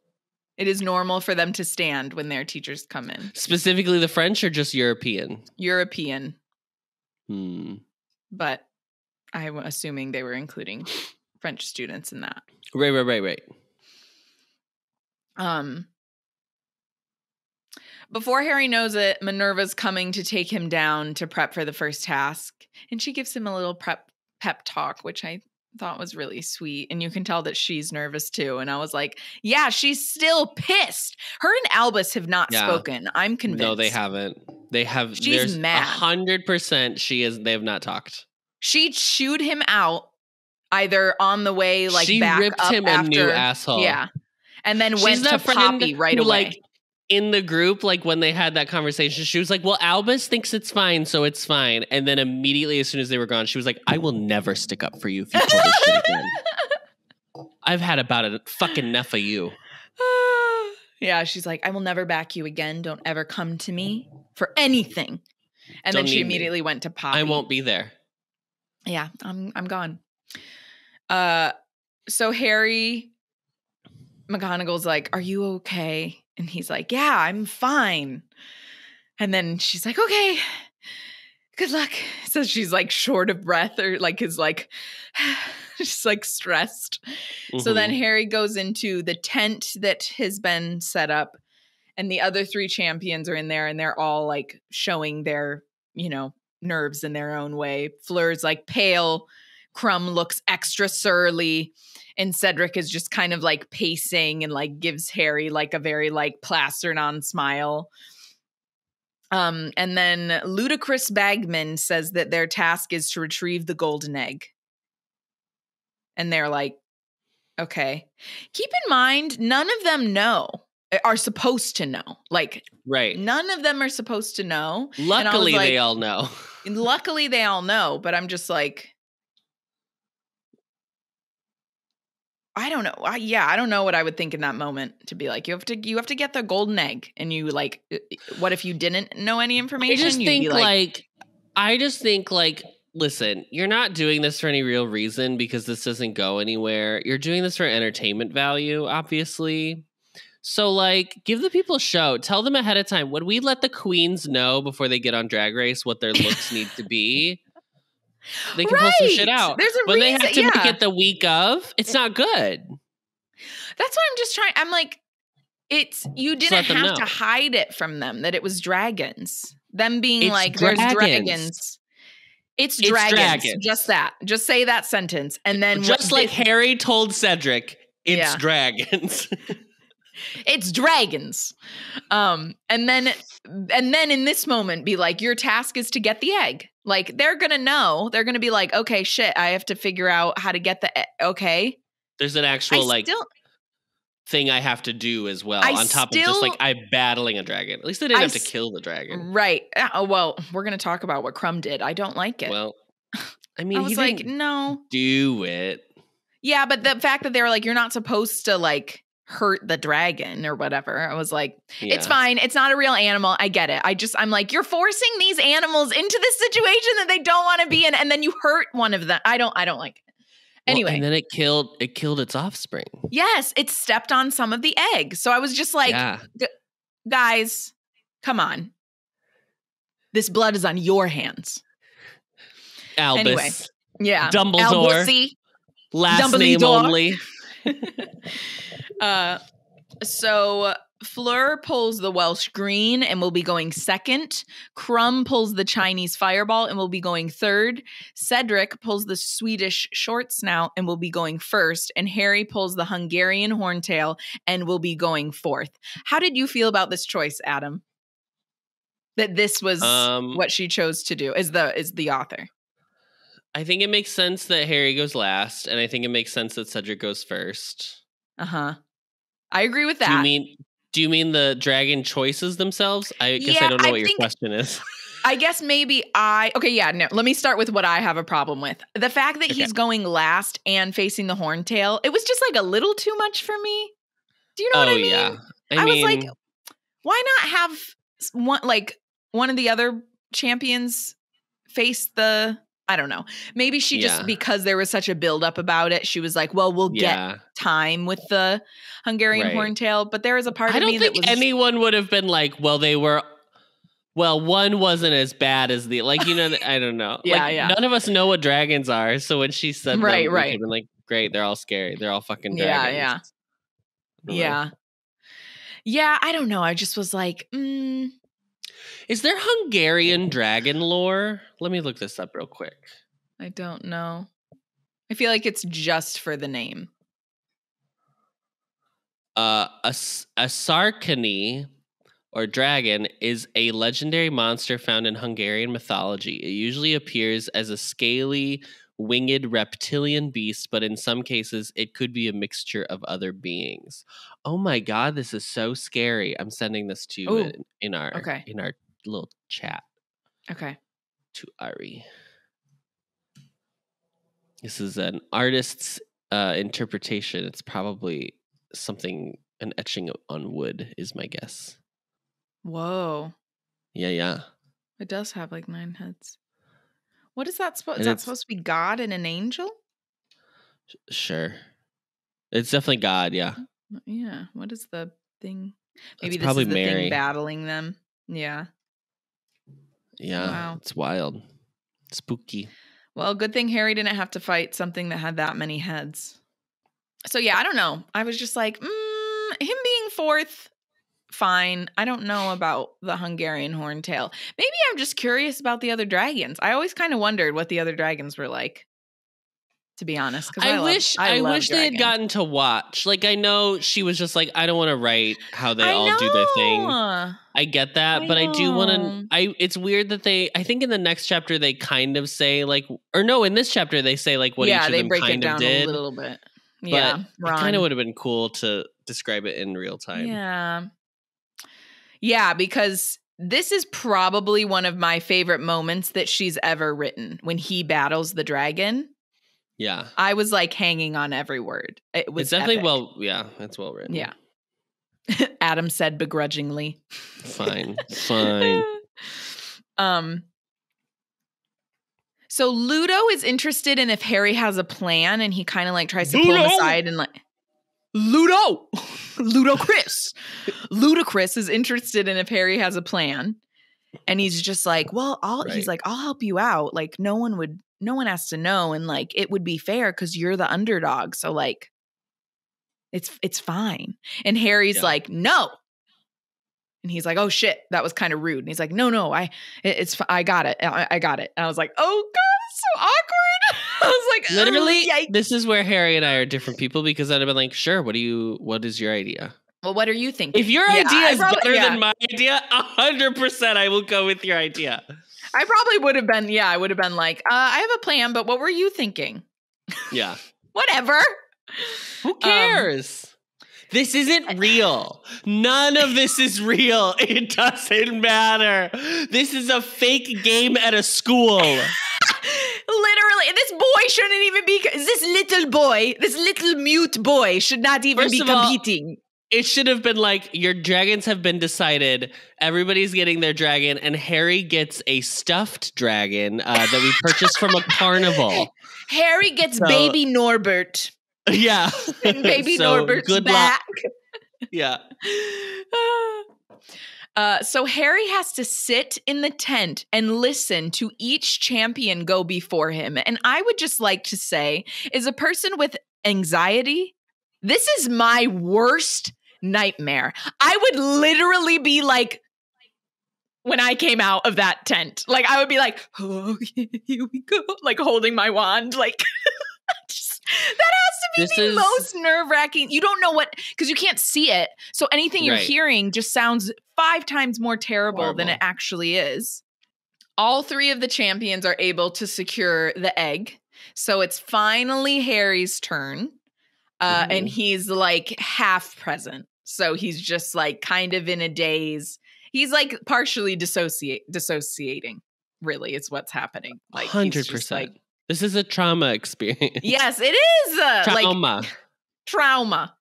It is normal for them to stand when their teachers come in. Specifically the French or just European? European. Hmm. But I'm assuming they were including French students in that. Right, right, right, right. Um, before Harry knows it, Minerva's coming to take him down to prep for the first task. And she gives him a little prep pep talk, which I thought was really sweet. And you can tell that she's nervous too. And I was like, yeah, she's still pissed. Her and Albus have not yeah. spoken. I'm convinced. No, they haven't. They have. She's mad. one hundred percent she is. They have not talked. She chewed him out either on the way, like she back ripped up him after, a new asshole. Yeah. And then went to Poppy right away. Like in the group, like when they had that conversation, she was like, well, Albus thinks it's fine, so it's fine. And then immediately, as soon as they were gone, she was like, I will never stick up for you if you pull this shit again. I've had about a fucking enough of you. Yeah, she's like, I will never back you again. Don't ever come to me for anything. And Don't then she immediately me. went to Poppy. I won't be there. Yeah, I'm I'm gone. Uh, so Harry... McGonagall's like, are you okay? And he's like, yeah, I'm fine. And then she's like, okay, good luck. So she's like short of breath or like is like, she's like stressed. Mm-hmm. So then Harry goes into the tent that has been set up and the other three champions are in there and they're all like showing their, you know, nerves in their own way. Fleur's like pale, Krum looks extra surly. And Cedric is just kind of like pacing and like gives Harry like a very like plastered on smile. Um, and then Ludicrous Bagman says that their task is to retrieve the golden egg. And they're like, okay. Keep in mind, none of them know, are supposed to know. Like, right. None of them are supposed to know. Luckily like, they all know. Luckily they all know, but I'm just like... I don't know. I, yeah, I don't know what I would think in that moment to be like, you have to you have to get the golden egg. And you like, what if you didn't know any information? I just You'd think like, like, I just think like, listen, you're not doing this for any real reason because this doesn't go anywhere. You're doing this for entertainment value, obviously. So like, give the people a show. Tell them ahead of time. Would we let the queens know before they get on Drag Race what their looks need to be? They can right. pull some shit out. There's a but reason, they have to yeah. make it the week of. It's not good. That's why I'm just trying. I'm like, it's you didn't have to hide it from them that it was dragons. Them being it's like, dragons. there's dragons. It's, it's dragons. dragons. Just that. Just say that sentence, and then just like they, Harry told Cedric, it's yeah. dragons. It's dragons. Um, and then, and then in this moment, be like, your task is to get the egg. Like, they're going to know. They're going to be like, okay, shit, I have to figure out how to get the egg. Okay. There's an actual, I like, still, thing I have to do as well. I on top still, of just, like, I'm battling a dragon. At least they didn't I have to kill the dragon. Right. Uh, well, we're going to talk about what Krum did. I don't like it. Well, I mean, I was he like, didn't no. do it. Yeah, but the fact that they were like, you're not supposed to, like, hurt the dragon or whatever. I was like, yeah. it's fine. It's not a real animal. I get it. I just, I'm like, you're forcing these animals into this situation that they don't want to be in. And then you hurt one of them. I don't, I don't like it. Anyway. Well, and then it killed, it killed its offspring. Yes. It stepped on some of the egg. So I was just like, yeah. guys, come on. This blood is on your hands. Albus. Anyway, yeah. Dumbledore. Albus-y. Last Dumbledore. Name only. uh, so Fleur pulls the Welsh green and will be going second. Krum pulls the Chinese fireball and will be going third. Cedric pulls the Swedish short snout and will be going first. And Harry pulls the Hungarian horntail and will be going fourth. How did you feel about this choice, Adam? That this was um, what she chose to do is the is the author. I think it makes sense that Harry goes last, and I think it makes sense that Cedric goes first. Uh-huh. I agree with that. Do you mean Do you mean the dragon choices themselves? I guess yeah, I don't know I what your question is. I guess maybe I, okay, yeah, no, let me start with what I have a problem with. The fact that okay. he's going last and facing the Horntail, it was just like a little too much for me. Do you know oh, what I mean? Yeah. I, I mean, was like, why not have one, like one of the other champions face the, I don't know. Maybe she yeah. just, because there was such a buildup about it, she was like, well, we'll yeah. get time with the Hungarian right. Horntail. But there was a part I of me that was- I don't think anyone would have been like, well, they were- Well, one wasn't as bad as the, like, you know, I don't know. yeah, like, yeah. None of us know what dragons are. So when she said right, that, right. been like, great, they're all scary. They're all fucking dragons. Yeah, yeah. Yeah. Know. Yeah, I don't know. I just was like, mm. Is there Hungarian dragon lore? Let me look this up real quick. I don't know. I feel like it's just for the name. Uh, a, a Sarkany. Or dragon is a legendary monster found in Hungarian mythology. It usually appears as a scaly, winged reptilian beast, but in some cases, it could be a mixture of other beings. Oh my god, this is so scary! I'm sending this to you in, in our okay. in our little chat. Okay, to Ari. This is an artist's uh, interpretation. It's probably something an etching on wood, is my guess. Whoa. Yeah, yeah. It does have like nine heads. What is that supposed? Is that supposed to be God and an angel? Sure. It's definitely God, yeah. Yeah. What is the thing? Maybe this is the thing battling them. Yeah. Yeah. Wow. It's wild. Spooky. Well, good thing Harry didn't have to fight something that had that many heads. So yeah, I don't know. I was just like, mm, him being fourth... Fine. I don't know about the Hungarian Horntail. Maybe I'm just curious about the other dragons. I always kind of wondered what the other dragons were like, to be honest. I, I love, wish I, I wish they had gotten to watch. Like, I know she was just like, I don't want to write how they I all know. do their thing. I get that, I but know. I do want to. I it's weird that they. I think in the next chapter they kind of say like, or no, in this chapter they say like what yeah, each of they them break kind it down of did a little bit. Yeah, but it kind of would have been cool to describe it in real time. Yeah. Yeah, because this is probably one of my favorite moments that she's ever written, when he battles the dragon. Yeah. I was like hanging on every word. It was it's definitely epic. well, yeah, it's well written. Yeah. Adam said begrudgingly. Fine. Fine. um So Ludo is interested in if Harry has a plan, and he kind of like tries to Ludo! pull him aside and like Ludo, Ludacris, Ludacris is interested in if Harry has a plan, and he's just like, well, I'll, right. he's like, I'll help you out. Like no one would, no one has to know. And like, it would be fair because you're the underdog. So like, it's, it's fine. And Harry's yeah. like, no. And he's like, oh shit, that was kind of rude. And he's like, no, no, I, it, it's, I got it. I, I got it. And I was like, oh God. So awkward. I was like, literally, oh, this is where Harry and I are different people, because I'd have been like, sure, what do you, what is your idea? Well, what are you thinking? If your yeah, idea I is probably, better yeah. than my idea, one hundred percent I will go with your idea. I probably would have been, yeah, I would have been like, uh, I have a plan, but what were you thinking? Yeah. Whatever. Who cares? Um, This isn't real. None of this is real. It doesn't matter. This is a fake game at a school. Literally, this boy shouldn't even be, this little boy, this little mute boy should not even First be competing. All, it should have been like, your dragons have been decided. Everybody's getting their dragon, and Harry gets a stuffed dragon uh, that we purchased from a carnival. Harry gets so, baby Norbert. Yeah. And baby so Norbert's good back. Luck. Yeah. Uh, so Harry has to sit in the tent and listen to each champion go before him. And I would just like to say, as a person with anxiety, this is my worst nightmare. I would literally be like, when I came out of that tent, like I would be like, oh, here we go. Like holding my wand, like... Just, that has to be this the most nerve-wracking. You don't know what, because you can't see it. So anything you're right. hearing just sounds five times more terrible Horrible. than it actually is. All three of the champions are able to secure the egg. So it's finally Harry's turn. Uh, mm. And he's like half present. So he's just like kind of in a daze. He's like partially dissociate dissociating. Really, is what's happening. Like one hundred percent. Like, this is a trauma experience. Yes, it is. Uh, trauma. Like, trauma.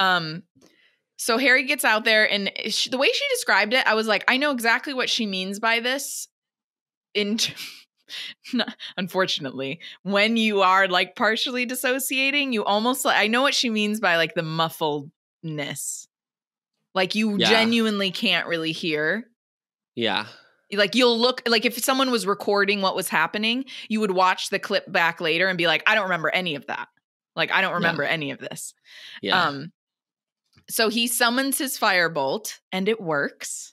Um. So Harry gets out there, and she, the way she described it, I was like, I know exactly what she means by this. In t- Unfortunately, when you are like partially dissociating, you almost like, I know what she means by like the muffledness. Like you yeah. genuinely can't really hear. Yeah. Like you'll look, like if someone was recording what was happening, you would watch the clip back later and be like, I don't remember any of that. Like, I don't remember yeah. any of this. Yeah. Um, so he summons his firebolt and it works.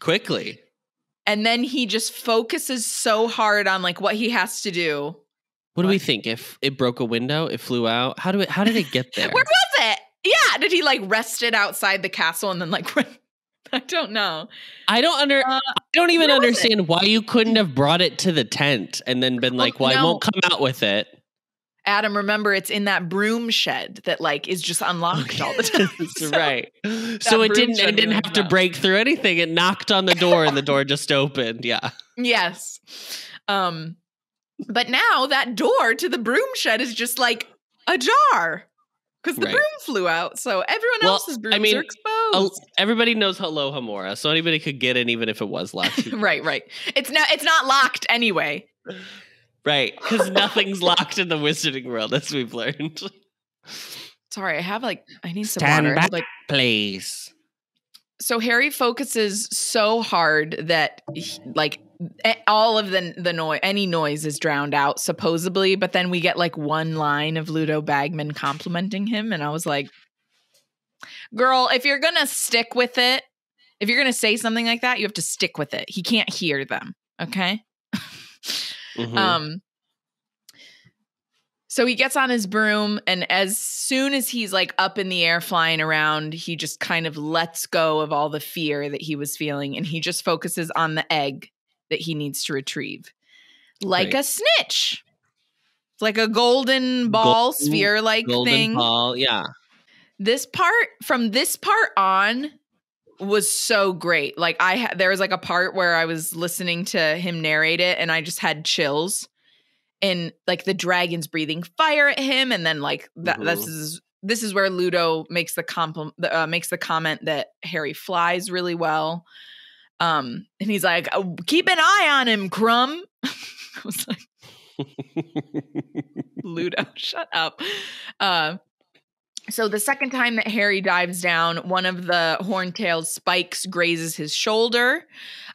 Quickly. And then he just focuses so hard on like what he has to do. What do what? we think? If it broke a window, it flew out. How do it, how did it get there? Where was it? Yeah. Did he like rest it outside the castle and then like, I don't know. I don't under, uh, I don't even understand why you couldn't have brought it to the tent and then been like, well, no. I won't come out with it. Adam, remember, it's in that broom shed that like is just unlocked all the time. That's right. So it didn't it didn't have to break through anything. It knocked on the door and the door just opened. Yeah. Yes. Um, but now that door to the broom shed is just like ajar because the right. broom flew out. So everyone well, else's brooms I mean, are exposed. A, everybody knows Alohomora, so anybody could get in even if it was locked. Right, right. It's not it's not locked anyway. Right, because nothing's locked in the wizarding world, as we've learned. Sorry, I have like, I need some Stand water. Back, like, please. So Harry focuses so hard that he, like all of the the noise, any noise is drowned out, supposedly. But then we get like one line of Ludo Bagman complimenting him. And I was like, girl, if you're going to stick with it, if you're going to say something like that, you have to stick with it. He can't hear them. Okay. Mm-hmm. Um, so he gets on his broom, and as soon as he's like up in the air flying around, he just kind of lets go of all the fear that he was feeling, and he just focuses on the egg that he needs to retrieve. Like right. a snitch. It's like a golden ball, golden, sphere-like golden thing. Ball, yeah. This part, from this part on, was so great. Like I ha- there was like a part where I was listening to him narrate it and I just had chills, and like the dragons breathing fire at him, and then like th- mm-hmm. this is this is where Ludo makes the comp- uh, makes the comment that Harry flies really well, um and he's like, oh, keep an eye on him, Krum. I was like, Ludo, shut up. uh So the second time that Harry dives down, one of the horntail's spikes grazes his shoulder.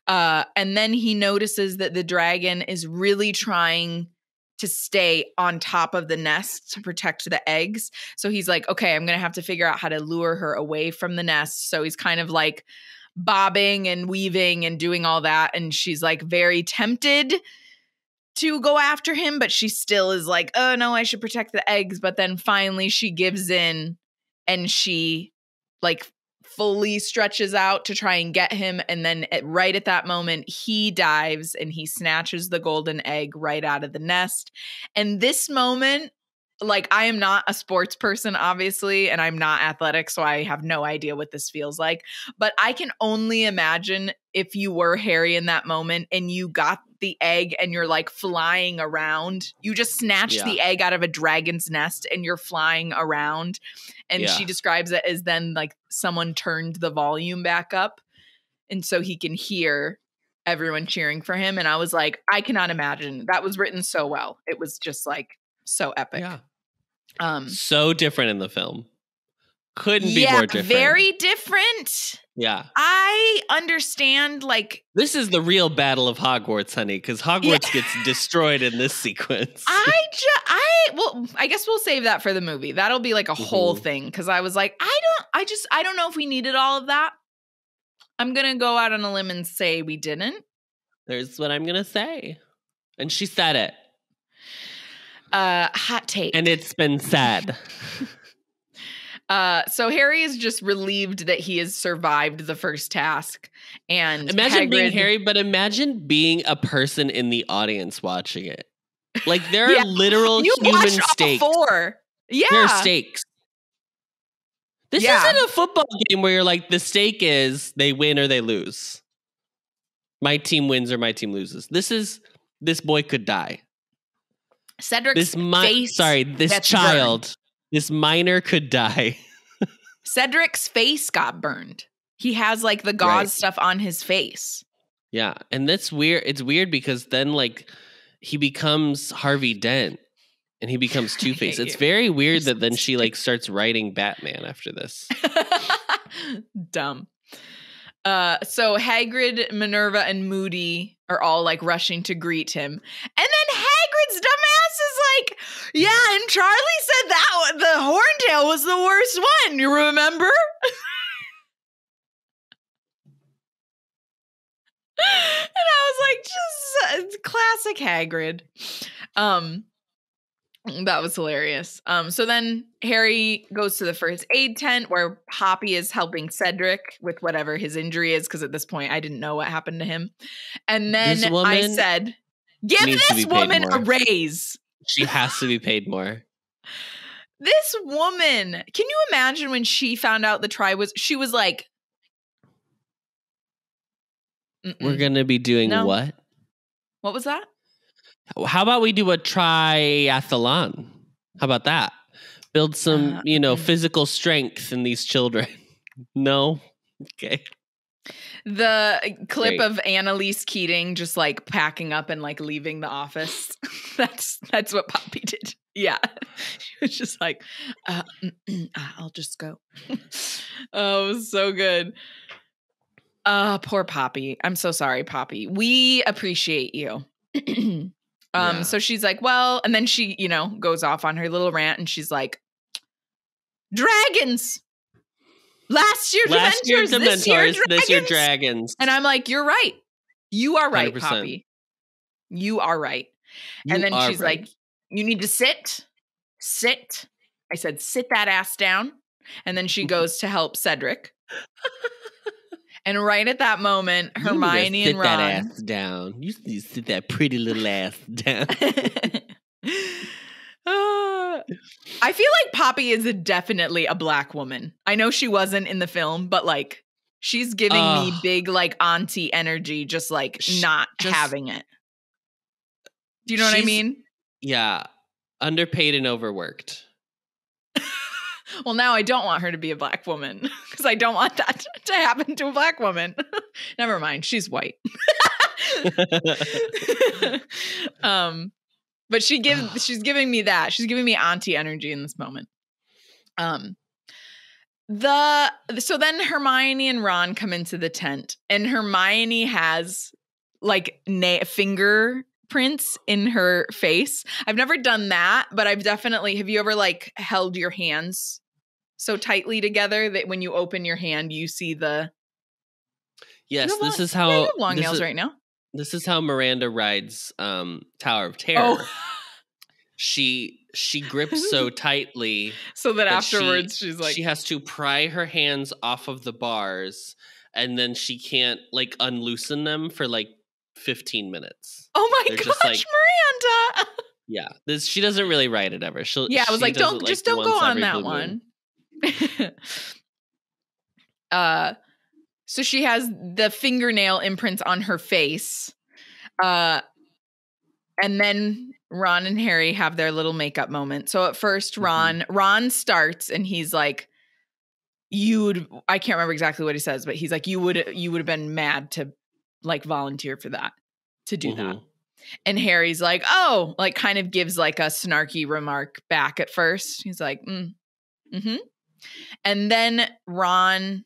Uh, and then he notices that the dragon is really trying to stay on top of the nest to protect the eggs. So he's like, okay, I'm going to have to figure out how to lure her away from the nest. So he's kind of like bobbing and weaving and doing all that. And she's like very tempted to go after him, but she still is like, oh no, I should protect the eggs. But then finally she gives in and she like fully stretches out to try and get him. And then at, right at that moment, he dives and he snatches the golden egg right out of the nest. And this moment, like, I am not a sports person, obviously, and I'm not athletic, so I have no idea what this feels like. But I can only imagine if you were Harry in that moment and you got the egg and you're like flying around. You just snatched yeah. the egg out of a dragon's nest and you're flying around. And yeah. she describes it as then like someone turned the volume back up, and so he can hear everyone cheering for him. And I was like, I cannot imagine. That was written so well. It was just like so epic. Yeah. Um, so different in the film. Couldn't be yeah, more different. Very different. Yeah. I understand, like, this is the real battle of Hogwarts, honey, because Hogwarts yeah. gets destroyed in this sequence. I just, I, well, I guess we'll save that for the movie. That'll be like a mm-hmm. whole thing, because I was like, I don't, I just, I don't know if we needed all of that. I'm going to go out on a limb and say we didn't. There's what I'm going to say. And she said it. Uh, hot take. And it's been said. uh, so Harry is just relieved that he has survived the first task. And imagine Hagrid- being Harry, but imagine being a person in the audience watching it. Like, there yeah. are literal you human stakes. All four. Yeah. There are stakes. This yeah. isn't a football game where you're like, the stake is they win or they lose. My team wins or my team loses. This is, this boy could die. Cedric's this mi- face. Sorry, this child, burned. This minor could die. Cedric's face got burned. He has like the gauze right. stuff on his face. Yeah. And that's weird. It's weird because then like he becomes Harvey Dent. And he becomes Two-Face. It's very weird that then she like starts writing Batman after this. Dumb. Uh, so Hagrid, Minerva, and Moody are all like rushing to greet him. And then Hagrid's dumbass is like, yeah, and Charlie said that the Horntail was the worst one. You remember? And I was like, just uh, classic Hagrid. Um, That was hilarious. Um, so then Harry goes to the first aid tent where Hoppy is helping Cedric with whatever his injury is. Because at this point, I didn't know what happened to him. And then I said, give this woman a raise. She has to be paid more. This woman, can you imagine when she found out the tribe was, she was like, mm-mm. We're going to be doing no. what? What was that? How about we do a triathlon? How about that? Build some, uh, you know, physical strength in these children. No? Okay. The clip Great. of Annalise Keating just like packing up and like leaving the office. that's that's what Poppy did. Yeah. She was just like, uh, I'll just go. Oh, it was so good. Uh, poor Poppy. I'm so sorry, Poppy. We appreciate you. Um, yeah. So she's like, well, and then she, you know, goes off on her little rant and she's like, dragons, last year, last Dementors, year Dementors, this year, dragons. This year dragons. And I'm like, you're right. You are right, one hundred percent. Poppy. You are right. You and then she's right. like, you need to sit, sit. I said, sit that ass down. And then she goes to help Cedric. And right at that moment, Hermione and Ron. You need to sit that ass down. You need to sit that pretty little ass down. uh, I feel like Poppy is definitely a black woman. I know she wasn't in the film, but like she's giving uh, me big like auntie energy, just like sh- not just, having it. Do you know what I mean? Yeah. Underpaid and overworked. Well, now I don't want her to be a black woman because I don't want that to happen to a black woman. Never mind. She's white. um, but she gives, she's giving me that. She's giving me auntie energy in this moment. Um, the So then Hermione and Ron come into the tent and Hermione has like na- finger prints in her face. I've never done that, but I've definitely, have you ever like held your hands so tightly together that when you open your hand, you see the. Yes, long, this is how yeah, long nails is, right now. This is how Miranda rides um, Tower of Terror. Oh. She she grips so tightly. So that, that afterwards she, she's like. She has to pry her hands off of the bars and then she can't like unloosen them for like fifteen minutes. Oh my They're gosh, like, Miranda. Yeah, this, she doesn't really write it ever. She'll, yeah, I was like, don't just like don't go on that one. uh, so she has the fingernail imprints on her face. Uh, and then Ron and Harry have their little makeup moment. So at first, Ron, mm-hmm. Ron starts and he's like, you would, I can't remember exactly what he says, but he's like, you would, you would have been mad to like volunteer for that, to do mm-hmm. that. And Harry's like, oh, like kind of gives like a snarky remark back at first. He's like, mm, mm-hmm. And then Ron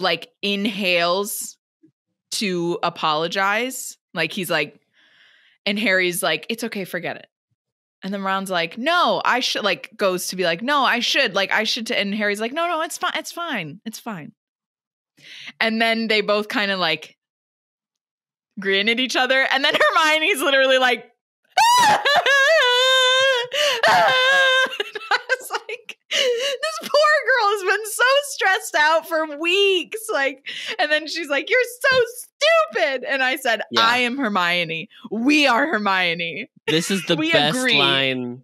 like inhales to apologize. Like he's like, and Harry's like, it's okay, forget it. And then Ron's like, no, I should like goes to be like, no, I should like, I should. T-. And Harry's like, no, no, it's fine. It's fine. It's fine. And then they both kind of like grin at each other. And then Hermione's literally like, ah! Ah! I was like, this poor girl has been so stressed out for weeks. Like, and then she's like, you're so stupid. And I said, yeah. I am Hermione. We are Hermione. This is the best agree. line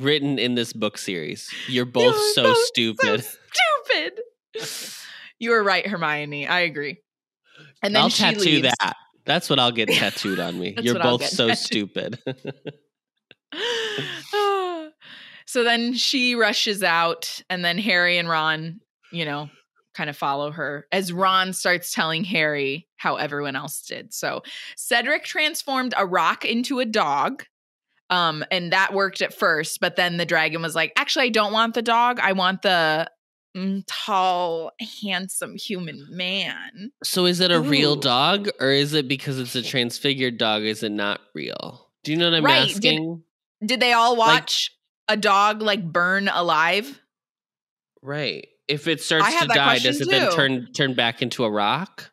written in this book series. You're both You're so both stupid. So stupid. You were right, Hermione. I agree. And then I'll she tattoo leaves. that. That's what I'll get tattooed on me. You're both so tattooed. stupid. So then she rushes out, and then Harry and Ron, you know, kind of follow her as Ron starts telling Harry how everyone else did. So Cedric transformed a rock into a dog. Um, and that worked at first, but then the dragon was like, actually, I don't want the dog. I want the mm, tall, handsome human man. So is it a Ooh. real dog, or is it because it's a transfigured dog? Is it not real? Do you know what I'm right. asking? Did, did they all watch like, a dog like burn alive? Right. If it starts to die, does it too. then turn turn back into a rock?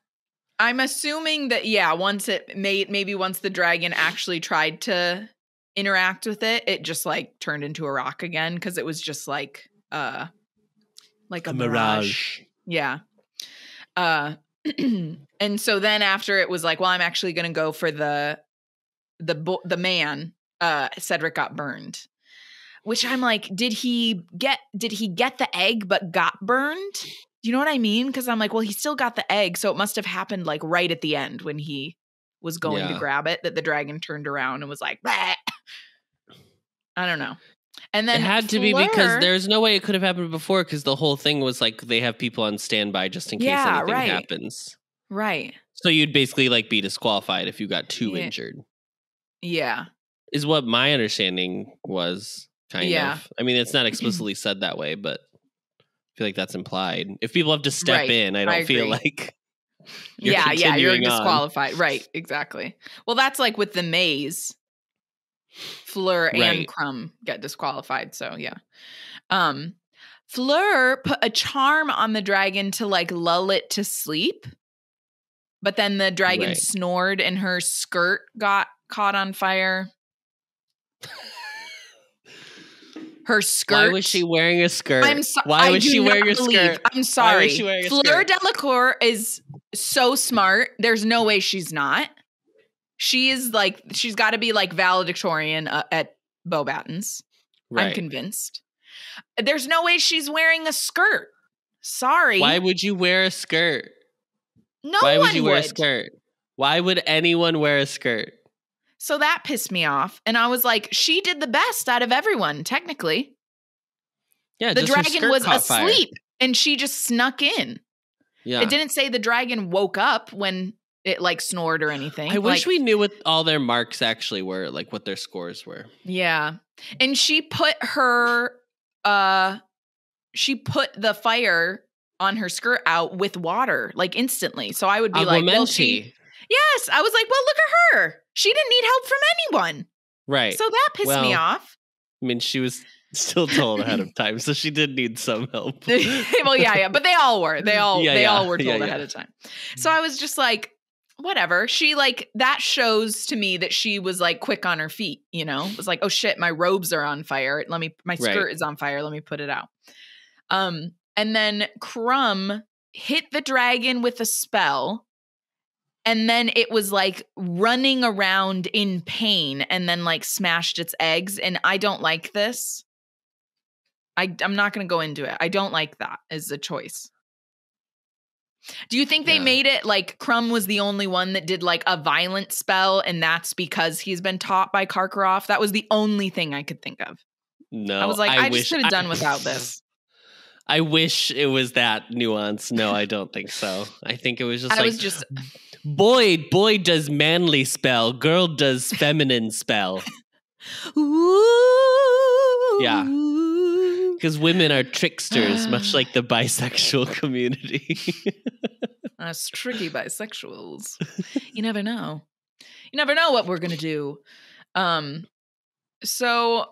I'm assuming that, yeah, once it made, maybe once the dragon actually tried to interact with it, it just like turned into a rock again, because it was just like uh like a, a mirage. mirage. Yeah. Uh and so then after it was like, well, I'm actually gonna go for the the bo- the man, uh Cedric got burned. Which I'm like, did he get did he get the egg but got burned? Do you know what I mean? Because I'm like, well, he still got the egg, so it must have happened like right at the end when he was going yeah. to grab it, that the dragon turned around and was like, bleh. I don't know. And then it had Fleur, to be because there's no way it could have happened before, because the whole thing was like they have people on standby just in case yeah, anything right. happens. Right. So you'd basically like be disqualified if you got too yeah. injured. Yeah. Is what my understanding was, kind yeah. of. I mean, it's not explicitly said that way, but I feel like that's implied. If people have to step right. in, I don't I feel like you're Yeah, yeah, you're disqualified. On. Right, exactly. Well, that's like with the maze. Fleur and right. Krum get disqualified, so yeah. Um, Fleur put a charm on the dragon to like lull it to sleep, but then the dragon right. snored and her skirt got caught on fire. Her skirt. Why was she wearing a skirt? I'm so- Why, was she wearing a skirt? I'm Why was she wearing a Fleur skirt? I'm sorry. Fleur Delacour is so smart. There's no way she's not. She is like, she's got to be like valedictorian uh, at Beauxbatons. Right. I'm convinced. There's no way she's wearing a skirt. Sorry. Why would you wear a skirt? No Why one would. Why would you would. wear a skirt? Why would anyone wear a skirt? So that pissed me off. And I was like, she did the best out of everyone, technically. Yeah, the dragon was asleep fire. and she just snuck in. Yeah. It didn't say the dragon woke up when it like snored or anything. I wish like, we knew what all their marks actually were, like what their scores were. Yeah. And she put her, uh, she put the fire on her skirt out with water, like instantly. So I would be like, well, she, yes. I was like, well, look at her. She didn't need help from anyone. Right. So that pissed well, me off. I mean, she was still told ahead of time, so she did need some help. Well, yeah, yeah. But they all were. They all, yeah, they yeah. all were told yeah, yeah. ahead of time. So I was just like, whatever. She like, that shows to me that she was like quick on her feet, you know? It was like, oh shit, my robes are on fire. Let me, my skirt right. is on fire. Let me put it out. Um, and then Krum hit the dragon with a spell. And then it was like running around in pain and then like smashed its eggs. And I don't like this. I, I'm not going to go into it. I don't like that as a choice. Do you think they yeah. made it like Krum was the only one that did like a violent spell, and that's because he's been taught by Karkaroff? That was the only thing I could think of. No, I was like, I, I just could have done I, without this. I wish it was that nuanced. No, I don't think so. I think it was just I like, was just, boy, boy does manly spell, girl does feminine spell. Ooh. Yeah. Because women are tricksters, much like the bisexual community. Us tricky bisexuals. You never know. You never know what we're going to do. Um, so,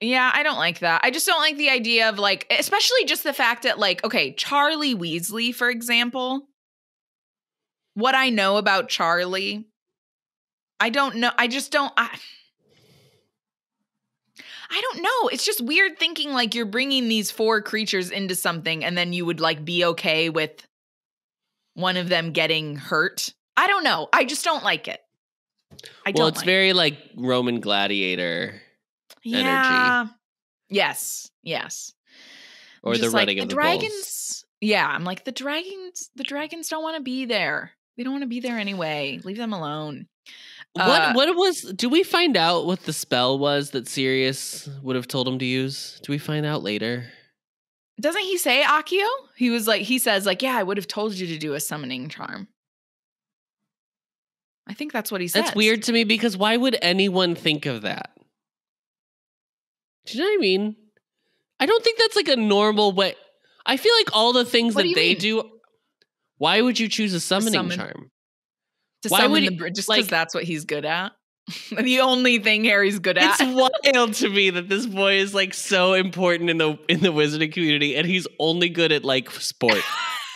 yeah, I don't like that. I just don't like the idea of, like, especially just the fact that, like, okay, Charlie Weasley, for example. What I know about Charlie, I don't know. I just don't... I, I don't know. It's just weird thinking like you're bringing these four creatures into something and then you would like be okay with one of them getting hurt. I don't know. I just don't like it. I well, don't it's like very it. like Roman gladiator yeah. energy. Yes. Yes. Or I'm the running like, of the, the dragons. Bulls. Yeah. I'm like, the dragons, the dragons don't want to be there. They don't want to be there anyway. Leave them alone. What uh, what was, do we find out what the spell was that Sirius would have told him to use? Do we find out later? Doesn't he say Accio? He was like, he says like, yeah, I would have told you to do a summoning charm. I think that's what he says. That's weird to me because why would anyone think of that? Do you know what I mean? I don't think that's like a normal way. I feel like all the things what that do they mean? Do, why would you choose a summoning a summon- charm? To Why would he, the, just because like, that's what he's good at? The only thing Harry's good at. It's wild to me that this boy is like so important in the in the wizarding community, and he's only good at like sport.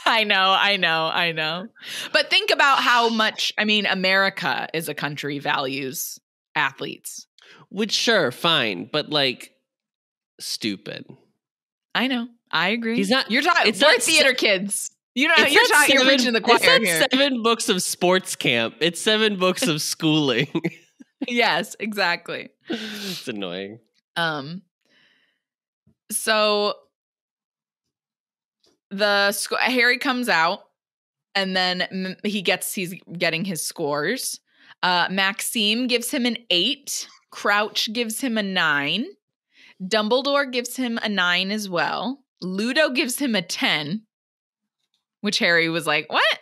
I know, I know, I know. But think about how much. I mean, America as a country values athletes. Which sure, fine, but like stupid. I know. I agree. He's not. You're talking. We're not theater so- kids. You know, it's you're talking seven, you're preaching the choir it's here. It's seven books of sports camp. It's seven books of schooling. Yes, exactly. It's annoying. Um. So the sc- Harry comes out, and then he gets he's getting his scores. Uh, Maxime gives him an eight. Crouch gives him a nine. Dumbledore gives him a nine as well. Ludo gives him a ten. Which Harry was like, what?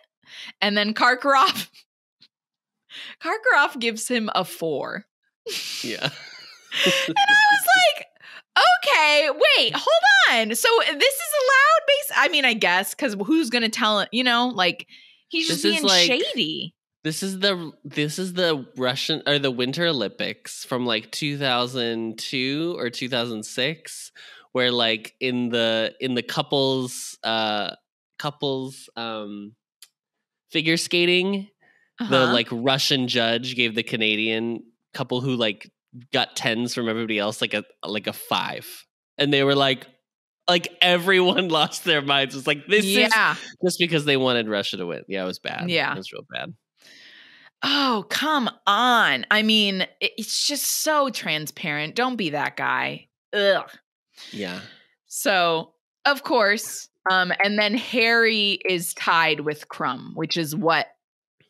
And then Karkaroff, Karkaroff gives him a four. Yeah. And I was like, okay, wait, hold on. So this is allowed? Base- I mean, I guess, because who's going to tell it? You know, like, he's just being like, shady. This is the this is the Russian or the Winter Olympics from like two thousand two or two thousand six, where like in the in the couples. Uh, couples um figure skating uh-huh. the like Russian judge gave the Canadian couple who like got tens from everybody else like a like a five, and they were like like everyone lost their minds. It's like this yeah. is just because they wanted Russia to win. Yeah, it was bad. Yeah, it was real bad. Oh, come on. I mean, it's just so transparent. Don't be that guy. Ugh. Yeah. So of course Um, and then Harry is tied with Krum, which is what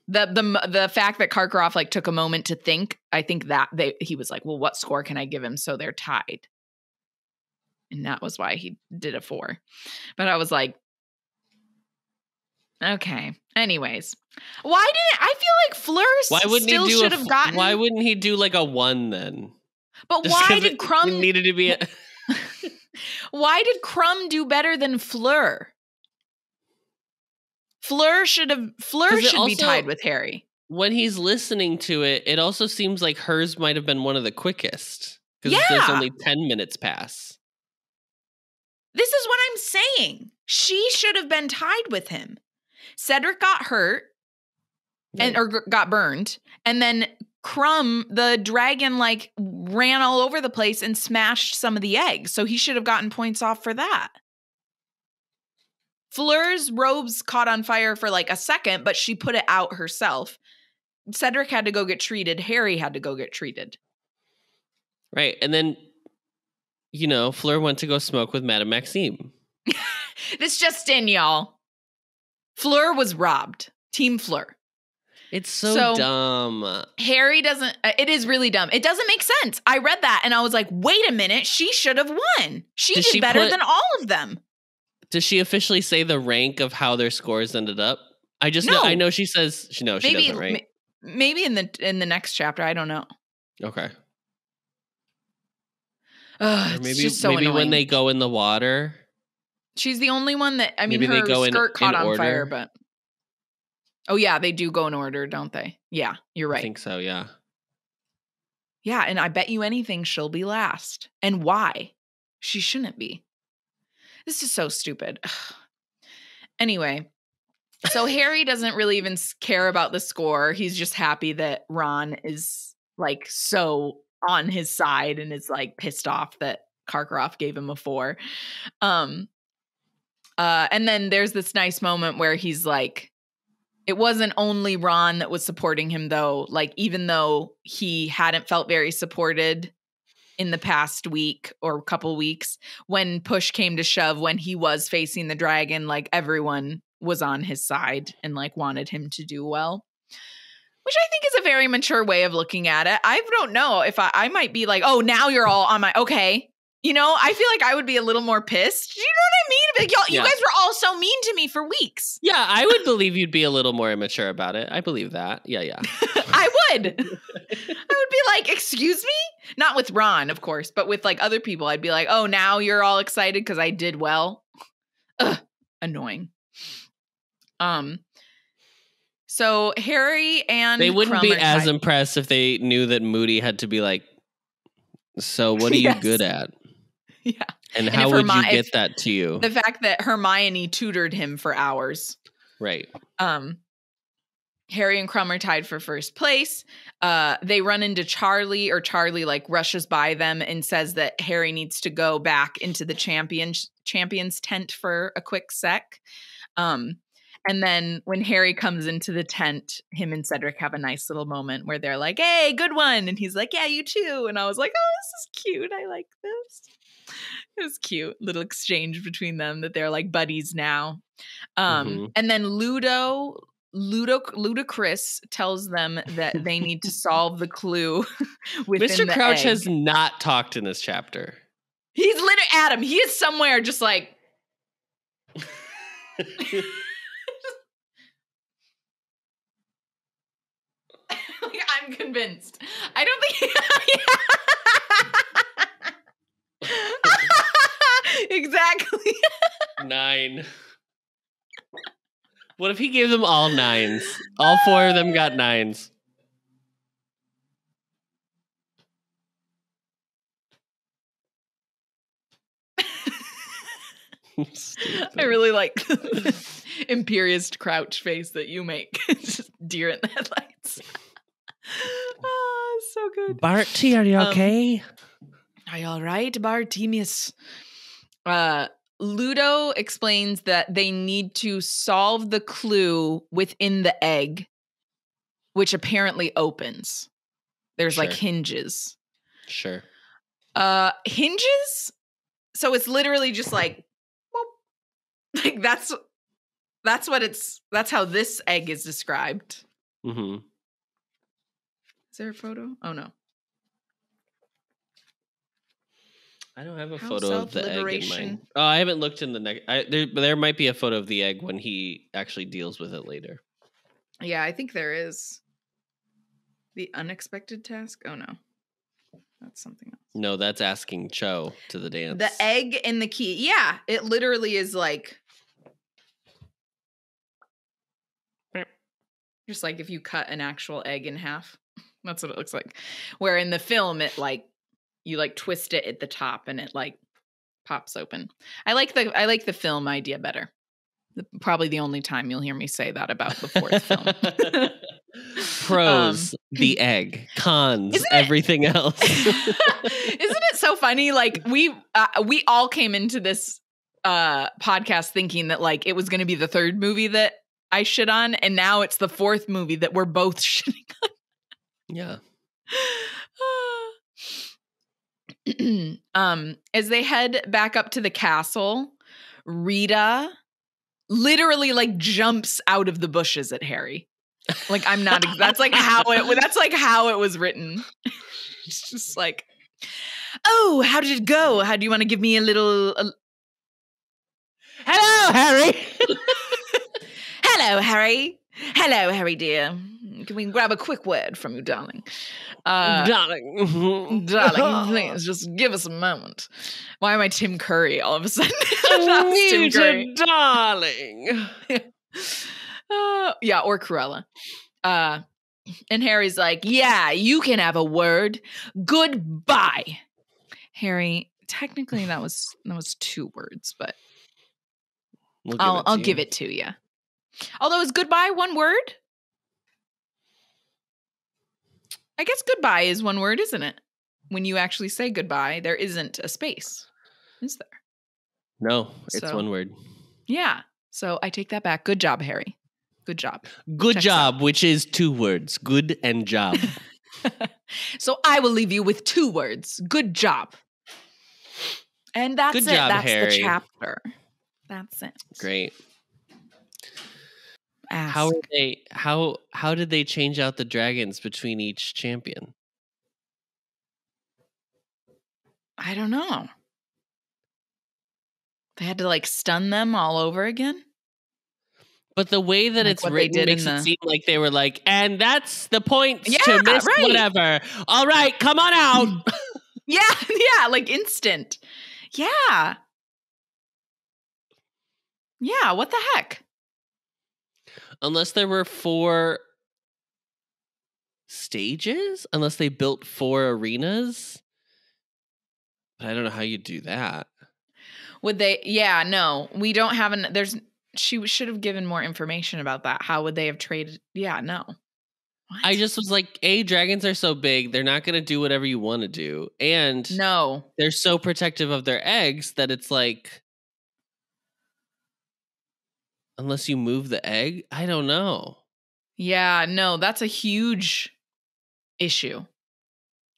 the the the fact that Karkaroff like took a moment to think. I think that they he was like, well, what score can I give him so they're tied? And that was why he did a four. But I was like, okay. Anyways, why didn't I feel like Fleur still should have gotten? Why wouldn't he do like a one then? But Just why did Krum it needed to be? A- Why did Krum do better than Fleur? Fleur should have. Fleur should also be tied with Harry. When he's listening to it, it also seems like hers might have been one of the quickest because yeah. there's only ten minutes pass. This is what I'm saying. She should have been tied with him. Cedric got hurt yeah. and or g- got burned, and then Krum, the dragon, like ran all over the place and smashed some of the eggs. So he should have gotten points off for that. Fleur's robes caught on fire for like a second, but she put it out herself. Cedric had to go get treated. Harry had to go get treated. Right. And then, you know, Fleur went to go smoke with Madam Maxime. This just in, y'all. Fleur was robbed. Team Fleur. It's so, so dumb. Harry doesn't, it is really dumb. It doesn't make sense. I read that and I was like, wait a minute, she should have won. She does did she better put, than all of them. Does she officially say the rank of how their scores ended up? I just no. know, I know she says, she, no, maybe, she doesn't, right? M- maybe in the, in the next chapter, I don't know. Okay. Ugh, or maybe it's just so maybe annoying. When they go in the water. She's the only one that, I mean, maybe her they go skirt in, caught in on order. Fire, but. Oh, yeah, they do go in order, don't they? Yeah, you're right. I think so, yeah. Yeah, and I bet you anything she'll be last. And why? She shouldn't be. This is so stupid. Anyway, so Harry doesn't really even care about the score. He's just happy that Ron is, like, so on his side and is, like, pissed off that Karkaroff gave him a four. Um, uh, and then there's this nice moment where he's, like, it wasn't only Ron that was supporting him, though. Like, even though he hadn't felt very supported, in the past week or couple weeks when push came to shove, when he was facing the dragon, like everyone was on his side and like wanted him to do well, which I think is a very mature way of looking at it. I don't know if I, I might be like, oh, now you're all on my, okay. You know, I feel like I would be a little more pissed. Do you know what I mean? Like, y'all, yeah. You guys were all so mean to me for weeks. Yeah, I would believe you'd be a little more immature about it. I believe that. Yeah, yeah. I would. I would be like, excuse me? Not with Ron, of course, but with like other people. I'd be like, oh, now you're all excited because I did well. Ugh, annoying. Um. So Harry and they wouldn't Krum be as excited. Impressed if they knew that Moody had to be like, so what are you yes. good at? Yeah. And, and how would Hermi- you get that to you? The fact that Hermione tutored him for hours. Right. Um, Harry and Krum are tied for first place. Uh, they run into Charlie, or Charlie like rushes by them and says that Harry needs to go back into the champions champions tent for a quick sec. Um, and then when Harry comes into the tent, him and Cedric have a nice little moment where they're like, hey, good one. And he's like, yeah, you too. And I was like, oh, this is cute. I like this. It was cute little exchange between them that they're like buddies now. Um, mm-hmm. And then Ludo, Ludo, Ludacris tells them that they need to solve the clue. Within Mister the Crouch egg. Has not talked in this chapter. He's literally Adam. He is somewhere just like. Like, I'm convinced. I don't think. Exactly. Nine. What if he gave them all nines? All four of them got nines. I really like the imperious crouch face that you make. It's just deer in the headlights. Oh, so good. Barty, are you okay? Um, are you all right, Bartimius? Uh, Ludo explains that they need to solve the clue within the egg, which apparently opens. There's sure. like hinges. Sure. Uh, hinges? So it's literally just like, whoop. Like that's that's what it's that's how this egg is described. Mm-hmm. Is there a photo? Oh no. I don't have a House photo of the liberation. Egg in mine. Oh, I haven't looked in the next. There, there might be a photo of the egg when he actually deals with it later. Yeah, I think there is. The unexpected task? Oh, no. That's something else. No, that's asking Cho to the dance. The egg and the key. Yeah, it literally is like. Just like if you cut an actual egg in half. That's what it looks like. Where in the film, it like. You like twist it at the top and it like pops open. I like the I like the film idea better. The, probably the only time you'll hear me say that about the fourth film. Pros, um, the egg. Cons, everything it, else. Isn't it so funny? Like we uh, we all came into this uh, podcast thinking that like it was going to be the third movie that I shit on, and now it's the fourth movie that we're both shitting on. Yeah. um, as they head back up to the castle, Rita literally like jumps out of the bushes at Harry. Like I'm not. That's like how it. That's like how it was written. It's just like, oh, how did it go? How do you want to give me a little? A... Hello, Harry. Hello, Harry. Hello, Harry dear. Can we grab a quick word from you, darling? Uh, darling. Darling, please, just give us a moment. Why am I Tim Curry all of a sudden? Rita, Tim Curry. Darling. uh, yeah, or Cruella. Uh, and Harry's like, yeah, you can have a word. Goodbye. Harry, technically that was that was two words, but we'll I'll, give, it I'll give it to you. Although is goodbye one word? I guess goodbye is one word, isn't it? When you actually say goodbye, there isn't a space, is there? No, it's so, one word. Yeah. So I take that back. Good job, Harry. Good job. Good Check job, which is two words. Good and job. So I will leave you with two words. Good job. And that's Good it. Job, that's Harry. The chapter. That's it. Great. Ask. How are they how how did they change out the dragons between each champion? I don't know. They had to like stun them all over again. But the way that like it's written makes the... it seem like they were like, and that's the points yeah, to miss right. whatever. All right, come on out. yeah, yeah, like instant. Yeah. Yeah, what the heck? Unless there were four stages, unless they built four arenas. But I don't know how you do that. Would they? Yeah, no, we don't have an, there's, she should have given more information about that. How would they have traded? Yeah, no. What? I just was like, A, dragons are so big. They're not going to do whatever you want to do. And no, they're so protective of their eggs that it's like, unless you move the egg, I don't know. Yeah, no, that's a huge issue.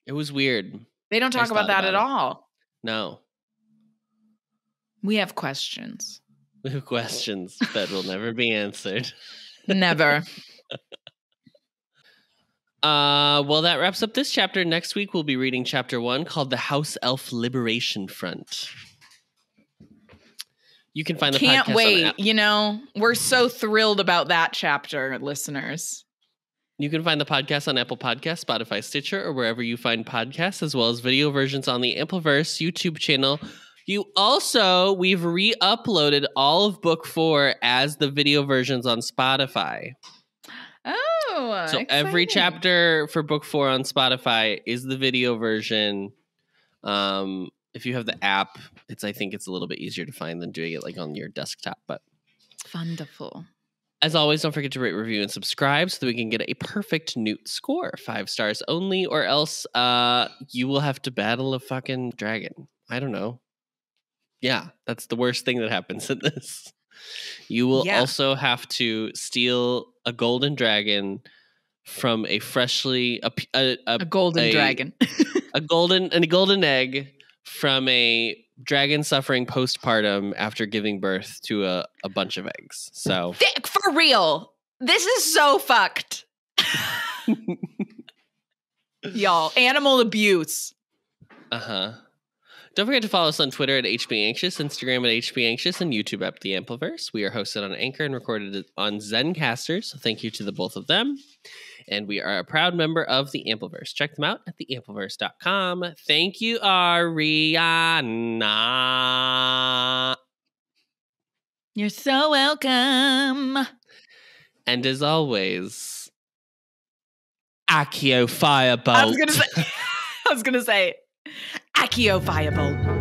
It was weird. They don't talk about that at all. No. We have questions. We have questions that will never be answered. Never. Uh, well, that wraps up this chapter. Next week, we'll be reading chapter one called The House Elf Liberation Front. You can find the podcast. Can't wait. You know, we're so thrilled about that chapter, listeners. You can find the podcast on Apple Podcasts, Spotify, Stitcher, or wherever you find podcasts, as well as video versions on the Ampliverse YouTube channel. You also, we've re-uploaded all of book four as the video versions on Spotify. Oh, so exciting. Every chapter for book four on Spotify is the video version. Um, if you have the app, it's I think it's a little bit easier to find than doing it like on your desktop. But wonderful. As always, don't forget to rate, review, and subscribe so that we can get a perfect Newt score. Five stars only, or else uh, you will have to battle a fucking dragon. I don't know. Yeah, that's the worst thing that happens in this. You will yeah. also have to steal a golden dragon from a freshly... A, a, a, a golden a, dragon. a golden and a golden egg from a... dragon suffering postpartum after giving birth to a, a bunch of eggs. So for real, this is so fucked. Y'all, animal abuse. Uh-huh. Don't forget to follow us on Twitter at H B Anxious, Instagram at H B Anxious, and YouTube at The Ampliverse. We are hosted on Anchor and recorded on Zencastr, so thank you to the both of them. And we are a proud member of The Ampliverse. Check them out at the ampliverse dot com. Thank you, Ariana. You're so welcome. And as always, Accio Firebolt. I was going to say... I was going to say... Accio Firebolt.